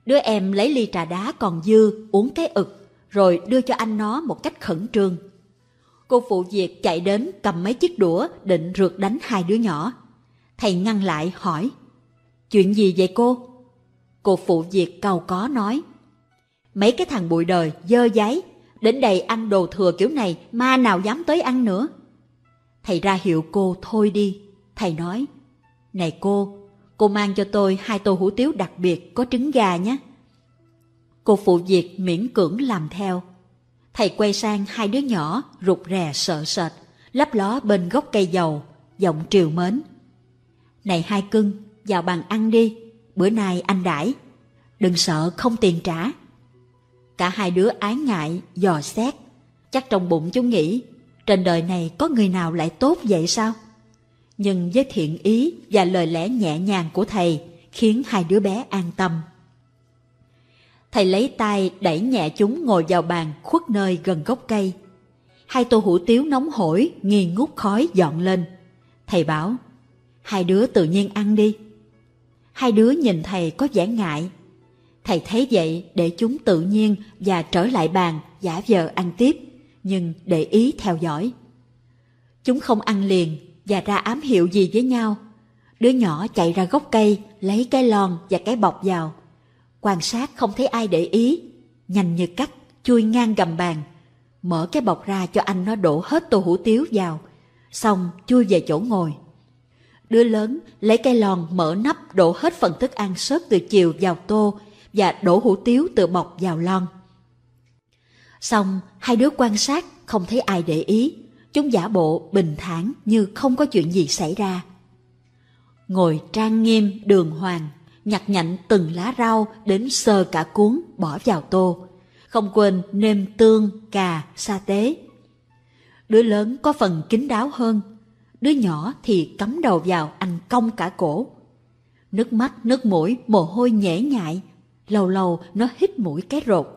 Đứa em lấy ly trà đá còn dư, uống cái ực, rồi đưa cho anh nó một cách khẩn trương. Cô phụ việc chạy đến cầm mấy chiếc đũa định rượt đánh hai đứa nhỏ. Thầy ngăn lại hỏi, chuyện gì vậy cô? Cô phụ việc cau có nói, mấy cái thằng bụi đời dơ dáy, đến đây ăn đồ thừa kiểu này ma nào dám tới ăn nữa. Thầy ra hiệu cô thôi đi. Thầy nói, này cô mang cho tôi 2 tô hủ tiếu đặc biệt có trứng gà nhé. Cô phụ việc miễn cưỡng làm theo. Thầy quay sang hai đứa nhỏ rụt rè sợ sệt, lấp ló bên gốc cây dầu, giọng trìu mến. Này hai cưng, vào bàn ăn đi, bữa nay anh đãi, đừng sợ không tiền trả. Cả hai đứa ái ngại, dò xét, chắc trong bụng chúng nghĩ, trên đời này có người nào lại tốt vậy sao? Nhưng với thiện ý và lời lẽ nhẹ nhàng của thầy khiến hai đứa bé an tâm. Thầy lấy tay đẩy nhẹ chúng ngồi vào bàn khuất nơi gần gốc cây. 2 tô hủ tiếu nóng hổi nghi ngút khói dọn lên. Thầy bảo, hai đứa tự nhiên ăn đi. Hai đứa nhìn thầy có vẻ ngại. Thầy thấy vậy để chúng tự nhiên và trở lại bàn giả vờ ăn tiếp, nhưng để ý theo dõi. Chúng không ăn liền và ra ám hiệu gì với nhau. Đứa nhỏ chạy ra gốc cây lấy cái lon và cái bọc vào, quan sát không thấy ai để ý, nhanh như cắt chui ngang gầm bàn, mở cái bọc ra cho anh nó đổ hết tô hủ tiếu vào, xong chui về chỗ ngồi. Đứa lớn lấy cái lon mở nắp đổ hết phần thức ăn xớt từ chiều vào tô và đổ hủ tiếu từ bọc vào lon. Xong hai đứa quan sát không thấy ai để ý, chúng giả bộ bình thản như không có chuyện gì xảy ra. Ngồi trang nghiêm đường hoàng, nhặt nhạnh từng lá rau đến sơ cả cuốn bỏ vào tô, không quên nêm tương, cà, sa tế. Đứa lớn có phần kín đáo hơn, đứa nhỏ thì cắm đầu vào ăn cong cả cổ. Nước mắt, nước mũi, mồ hôi nhễ nhại, lâu lâu nó hít mũi cái rột.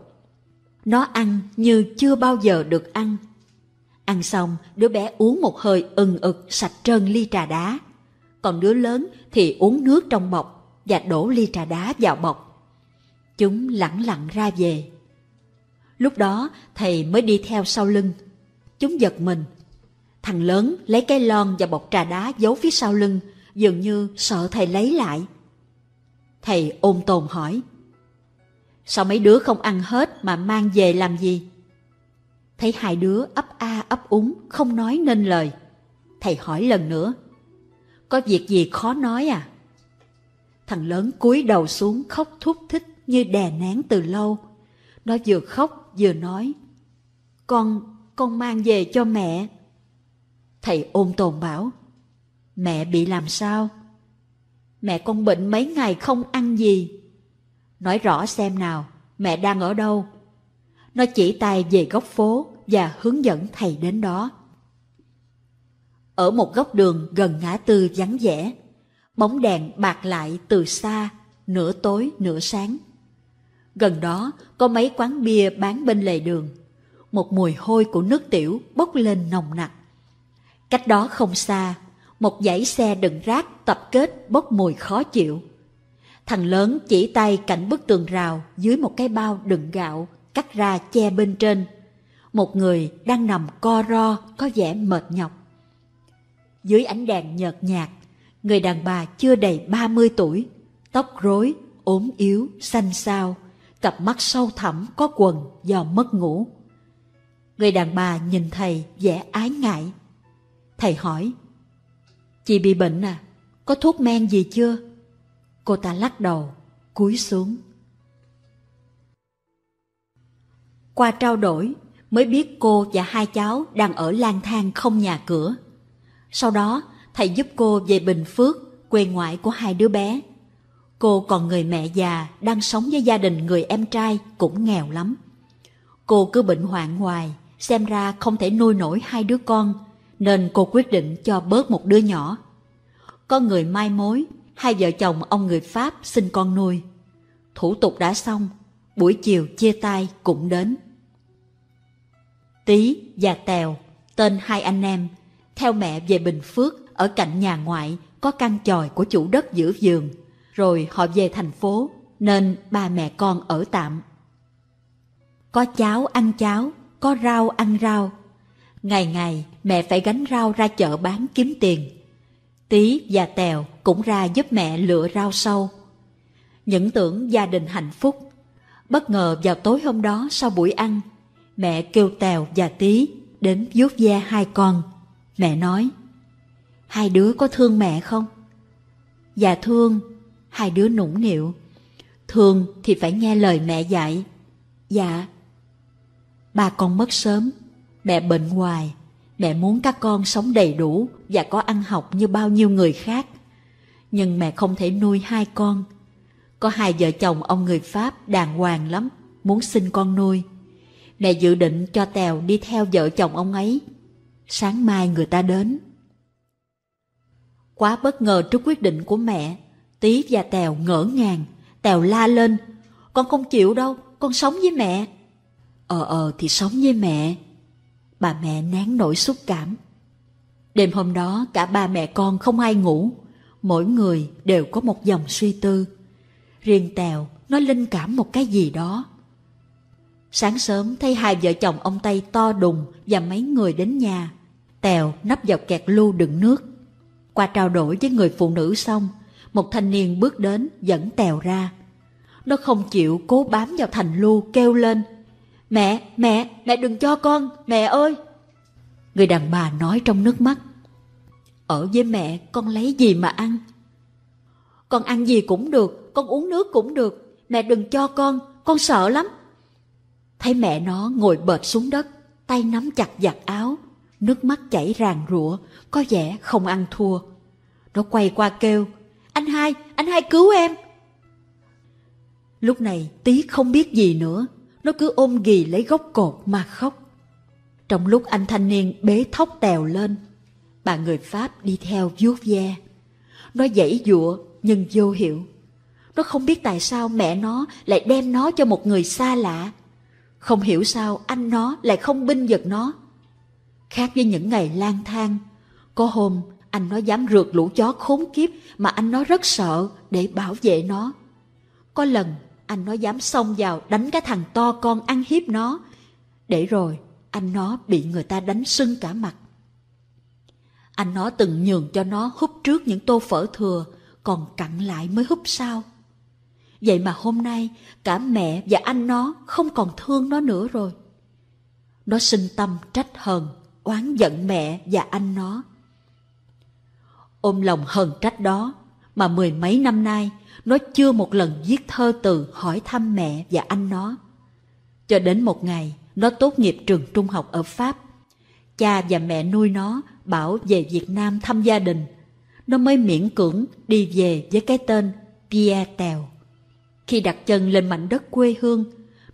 Nó ăn như chưa bao giờ được ăn. Ăn xong, đứa bé uống một hơi ừng ực sạch trơn ly trà đá, còn đứa lớn thì uống nước trong bọc và đổ ly trà đá vào bọc. Chúng lẳng lặng ra về. Lúc đó, thầy mới đi theo sau lưng. Chúng giật mình. Thằng lớn lấy cái lon và bọc trà đá giấu phía sau lưng, dường như sợ thầy lấy lại. Thầy ôn tồn hỏi, sao mấy đứa không ăn hết mà mang về làm gì? Thấy hai đứa ấp a ấp úng không nói nên lời, thầy hỏi lần nữa, có việc gì khó nói à? Thằng lớn cúi đầu xuống khóc thút thít như đè nén từ lâu. Nó vừa khóc vừa nói, con mang về cho mẹ. Thầy ôn tồn bảo, mẹ bị làm sao? Mẹ con bệnh mấy ngày không ăn gì. Nói rõ xem nào, mẹ đang ở đâu? Nó chỉ tay về góc phố và hướng dẫn thầy đến đó. Ở một góc đường gần ngã tư vắng vẻ, bóng đèn bạc lại từ xa, nửa tối nửa sáng. Gần đó có mấy quán bia bán bên lề đường, một mùi hôi của nước tiểu bốc lên nồng nặc. Cách đó không xa, một dãy xe đựng rác tập kết bốc mùi khó chịu. Thằng lớn chỉ tay cạnh bức tường rào dưới một cái bao đựng gạo cắt ra che bên trên. Một người đang nằm co ro có vẻ mệt nhọc. Dưới ánh đèn nhợt nhạt, người đàn bà chưa đầy 30 tuổi, tóc rối, ốm yếu, xanh xao, cặp mắt sâu thẳm có quầng do mất ngủ. Người đàn bà nhìn thầy vẻ ái ngại. Thầy hỏi, chị bị bệnh à? Có thuốc men gì chưa? Cô ta lắc đầu, cúi xuống. Qua trao đổi mới biết cô và hai cháu đang ở lang thang không nhà cửa. Sau đó thầy giúp cô về Bình Phước, quê ngoại của hai đứa bé. Cô còn người mẹ già đang sống với gia đình người em trai cũng nghèo lắm. Cô cứ bệnh hoạn hoài, xem ra không thể nuôi nổi hai đứa con, nên cô quyết định cho bớt một đứa nhỏ. Có người mai mối, hai vợ chồng ông người Pháp xin con nuôi. Thủ tục đã xong, buổi chiều chia tay cũng đến. Tý và Tèo, tên hai anh em, theo mẹ về Bình Phước, ở cạnh nhà ngoại có căn chòi của chủ đất giữ vườn, rồi họ về thành phố nên ba mẹ con ở tạm. Có cháo ăn cháo, có rau ăn rau. Ngày ngày mẹ phải gánh rau ra chợ bán kiếm tiền. Tý và Tèo cũng ra giúp mẹ lựa rau sâu. Những tưởng gia đình hạnh phúc. Bất ngờ vào tối hôm đó sau buổi ăn, mẹ kêu Tèo và Tý đến vuốt ve hai con. Mẹ nói, hai đứa có thương mẹ không? Dạ thương, hai đứa nũng nịu. Thương thì phải nghe lời mẹ dạy. Dạ. Ba con mất sớm, mẹ bệnh hoài. Mẹ muốn các con sống đầy đủ và có ăn học như bao nhiêu người khác. Nhưng mẹ không thể nuôi hai con. Có hai vợ chồng ông người Pháp đàng hoàng lắm, muốn xin con nuôi. Mẹ dự định cho Tèo đi theo vợ chồng ông ấy. Sáng mai người ta đến. Quá bất ngờ trước quyết định của mẹ, Tý và Tèo ngỡ ngàng. Tèo la lên, con không chịu đâu, con sống với mẹ. Thì sống với mẹ. Bà mẹ nén nỗi xúc cảm. Đêm hôm đó cả ba mẹ con không ai ngủ, mỗi người đều có một dòng suy tư. Riêng Tèo nó linh cảm một cái gì đó. Sáng sớm thấy hai vợ chồng ông Tây to đùng và mấy người đến nhà. Tèo nấp vào kẹt lu đựng nước. Qua trao đổi với người phụ nữ xong, một thanh niên bước đến dẫn Tèo ra. Nó không chịu, cố bám vào thành lu kêu lên, mẹ đừng cho con, mẹ ơi. Người đàn bà nói trong nước mắt, ở với mẹ con lấy gì mà ăn? Con ăn gì cũng được, con uống nước cũng được, mẹ đừng cho con sợ lắm. Thấy mẹ nó ngồi bệt xuống đất, tay nắm chặt vạt áo, nước mắt chảy ràn rụa, có vẻ không ăn thua. Nó quay qua kêu, anh hai cứu em. Lúc này Tý không biết gì nữa, nó cứ ôm ghì lấy gốc cột mà khóc. Trong lúc anh thanh niên bế thóc Tèo lên, bà người Pháp đi theo vuốt ve. Nó giãy giụa nhưng vô hiệu. Nó không biết tại sao mẹ nó lại đem nó cho một người xa lạ. Không hiểu sao anh nó lại không binh vực nó. Khác với những ngày lang thang, có hôm anh nó dám rượt lũ chó khốn kiếp mà anh nó rất sợ để bảo vệ nó. Có lần anh nó dám xông vào đánh cái thằng to con ăn hiếp nó, để rồi anh nó bị người ta đánh sưng cả mặt. Anh nó từng nhường cho nó húp trước những tô phở thừa, còn cặn lại mới húp sau. Vậy mà hôm nay cả mẹ và anh nó không còn thương nó nữa rồi. Nó sinh tâm trách hờn, oán giận mẹ và anh nó. Ôm lòng hờn trách đó mà mười mấy năm nay nó chưa một lần viết thơ từ hỏi thăm mẹ và anh nó. Cho đến một ngày nó tốt nghiệp trường trung học ở Pháp, cha và mẹ nuôi nó bảo về Việt Nam thăm gia đình. Nó mới miễn cưỡng đi về với cái tên Pierre Tèo. Khi đặt chân lên mảnh đất quê hương,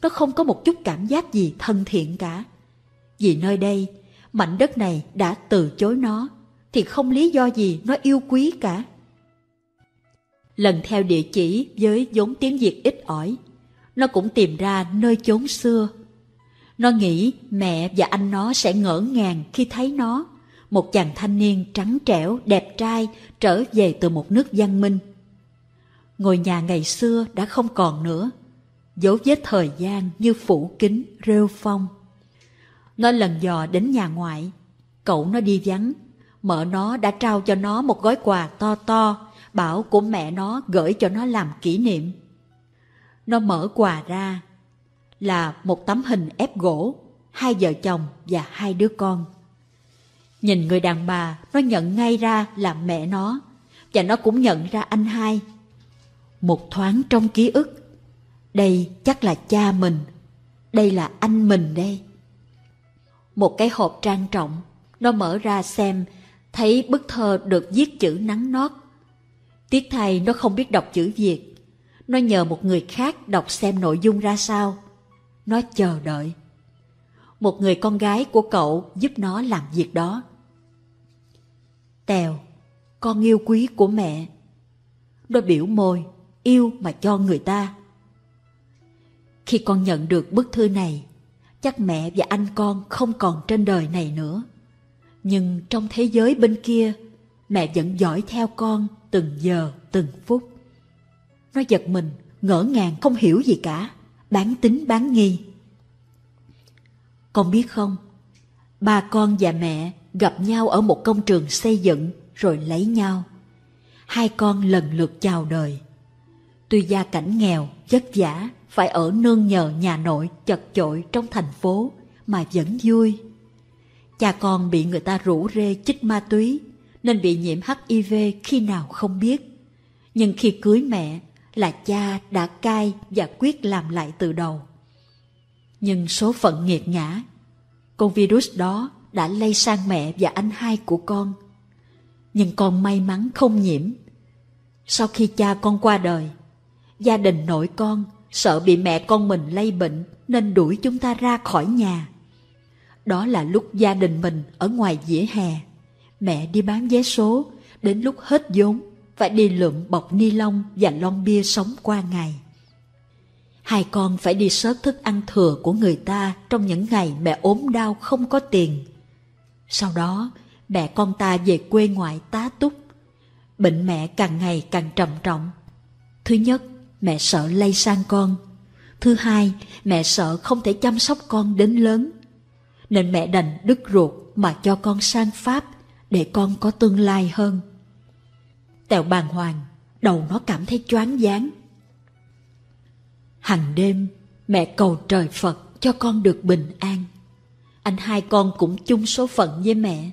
nó không có một chút cảm giác gì thân thiện cả. Vì nơi đây, mảnh đất này đã từ chối nó, thì không lý do gì nó yêu quý cả. Lần theo địa chỉ với vốn tiếng Việt ít ỏi, nó cũng tìm ra nơi chốn xưa. Nó nghĩ mẹ và anh nó sẽ ngỡ ngàng khi thấy nó, một chàng thanh niên trắng trẻo, đẹp trai, trở về từ một nước văn minh. Ngôi nhà ngày xưa đã không còn nữa, dấu vết thời gian như phủ kín rêu phong. Nó lần dò đến nhà ngoại, cậu nó đi vắng, mợ nó đã trao cho nó một gói quà to to, bảo của mẹ nó gửi cho nó làm kỷ niệm. Nó mở quà ra, là một tấm hình ép gỗ, hai vợ chồng và hai đứa con. Nhìn người đàn bà, nó nhận ngay ra là mẹ nó, và nó cũng nhận ra anh hai. Một thoáng trong ký ức, đây chắc là cha mình, đây là anh mình đây. Một cái hộp trang trọng, nó mở ra xem, thấy bức thơ được viết chữ nắn nót. Tiếc thay nó không biết đọc chữ Việt, Nó nhờ một người khác đọc xem nội dung ra sao. Nó chờ đợi. Một người con gái của cậu giúp nó làm việc đó. Tèo, con yêu quý của mẹ. Nó biểu môi, yêu mà cho người ta. Khi con nhận được bức thư này, chắc mẹ và anh con không còn trên đời này nữa. Nhưng trong thế giới bên kia, mẹ vẫn dõi theo con từng giờ từng phút. Nó giật mình, ngỡ ngàng không hiểu gì cả, bán tín bán nghi. Con biết không, ba con và mẹ gặp nhau ở một công trường xây dựng rồi lấy nhau. Hai con lần lượt chào đời. Tuy gia cảnh nghèo, vất vả, phải ở nương nhờ nhà nội chật chội trong thành phố mà vẫn vui. Cha con bị người ta rủ rê chích ma túy nên bị nhiễm HIV khi nào không biết. Nhưng khi cưới mẹ là cha đã cai và quyết làm lại từ đầu. Nhưng số phận nghiệt ngã, con virus đó đã lây sang mẹ và anh hai của con. Nhưng con may mắn không nhiễm. Sau khi cha con qua đời, gia đình nội con sợ bị mẹ con mình lây bệnh nên đuổi chúng ta ra khỏi nhà. Đó là lúc gia đình mình ở ngoài vỉa hè. Mẹ đi bán vé số, đến lúc hết vốn, phải đi lượm bọc ni lông và lon bia sống qua ngày. Hai con phải đi xớt thức ăn thừa của người ta trong những ngày mẹ ốm đau không có tiền. Sau đó, mẹ con ta về quê ngoại tá túc. Bệnh mẹ càng ngày càng trầm trọng. Thứ nhất, mẹ sợ lây sang con. Thứ hai, mẹ sợ không thể chăm sóc con đến lớn. Nên mẹ đành đứt ruột mà cho con sang Pháp để con có tương lai hơn. Tèo bàng hoàng, đầu nó cảm thấy choáng váng. Hằng đêm, mẹ cầu trời Phật cho con được bình an. Anh hai con cũng chung số phận với mẹ.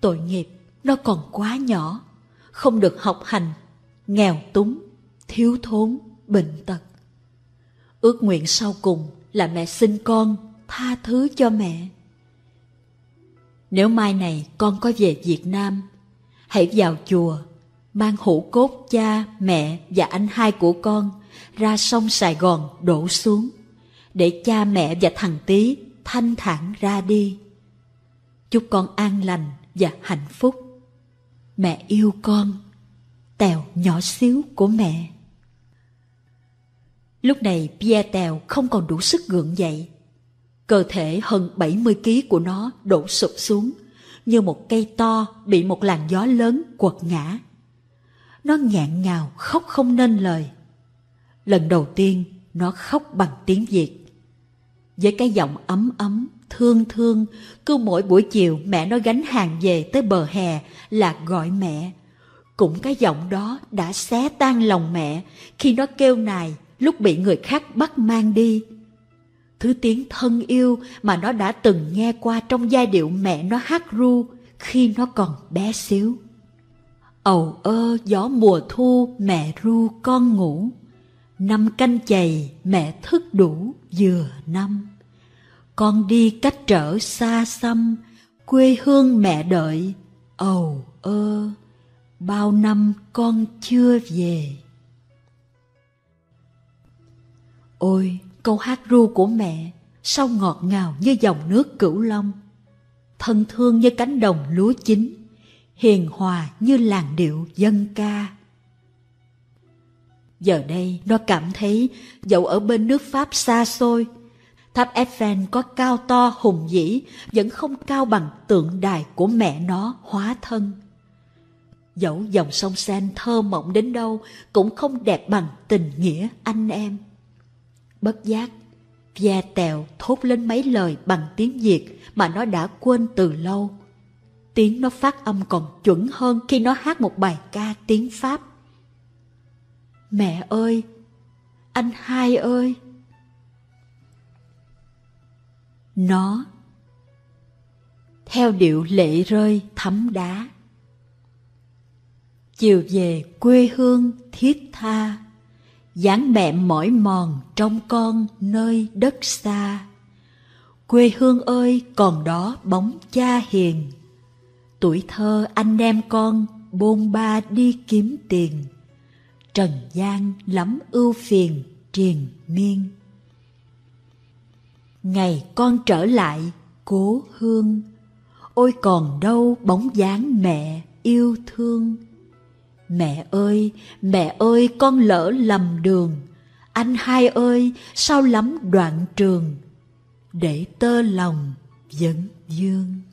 Tội nghiệp, nó còn quá nhỏ, không được học hành, nghèo túng, thiếu thốn, bệnh tật. Ước nguyện sau cùng là mẹ xin con tha thứ cho mẹ. Nếu mai này con có về Việt Nam, hãy vào chùa, mang hũ cốt cha, mẹ và anh hai của con ra sông Sài Gòn đổ xuống, để cha mẹ và thằng Tý thanh thản ra đi. Chúc con an lành và hạnh phúc. Mẹ yêu con, Tèo nhỏ xíu của mẹ. Lúc này Pierre Tèo không còn đủ sức gượng dậy. Cơ thể hơn 70 kg của nó đổ sụp xuống, như một cây to bị một làn gió lớn quật ngã. Nó nghẹn ngào khóc không nên lời. Lần đầu tiên nó khóc bằng tiếng Việt. Với cái giọng ấm ấm, thương thương, cứ mỗi buổi chiều mẹ nó gánh hàng về tới bờ hè là gọi mẹ. Cũng cái giọng đó đã xé tan lòng mẹ khi nó kêu nài lúc bị người khác bắt mang đi. Thứ tiếng thân yêu mà nó đã từng nghe qua trong giai điệu mẹ nó hát ru khi nó còn bé xíu. Ầu ơ gió mùa thu mẹ ru con ngủ, năm canh chày mẹ thức đủ vừa năm. Con đi cách trở xa xăm, quê hương mẹ đợi, ầu ơ, bao năm con chưa về. Ôi, câu hát ru của mẹ, sao ngọt ngào như dòng nước Cửu Long, thân thương như cánh đồng lúa chín, hiền hòa như làn điệu dân ca. Giờ đây nó cảm thấy, dẫu ở bên nước Pháp xa xôi, tháp Eiffel có cao to hùng vĩ vẫn không cao bằng tượng đài của mẹ nó hóa thân. Dẫu dòng sông Sen thơ mộng đến đâu cũng không đẹp bằng tình nghĩa anh em. Bất giác, Pierre Tèo thốt lên mấy lời bằng tiếng Việt mà nó đã quên từ lâu. Tiếng nó phát âm còn chuẩn hơn khi nó hát một bài ca tiếng Pháp. Mẹ ơi! Anh hai ơi! Nó theo điệu lệ rơi thấm đá. Chiều về quê hương thiết tha, dáng mẹ mỏi mòn trong con nơi đất xa. Quê hương ơi còn đó bóng cha hiền, tuổi thơ anh em con bôn ba đi kiếm tiền. trần gian lắm ưu phiền triền miên. Ngày con trở lại cố hương, ôi còn đâu bóng dáng mẹ yêu thương. Mẹ ơi con lỡ lầm đường, anh hai ơi sao lắm đoạn trường, để tơ lòng vấn vương.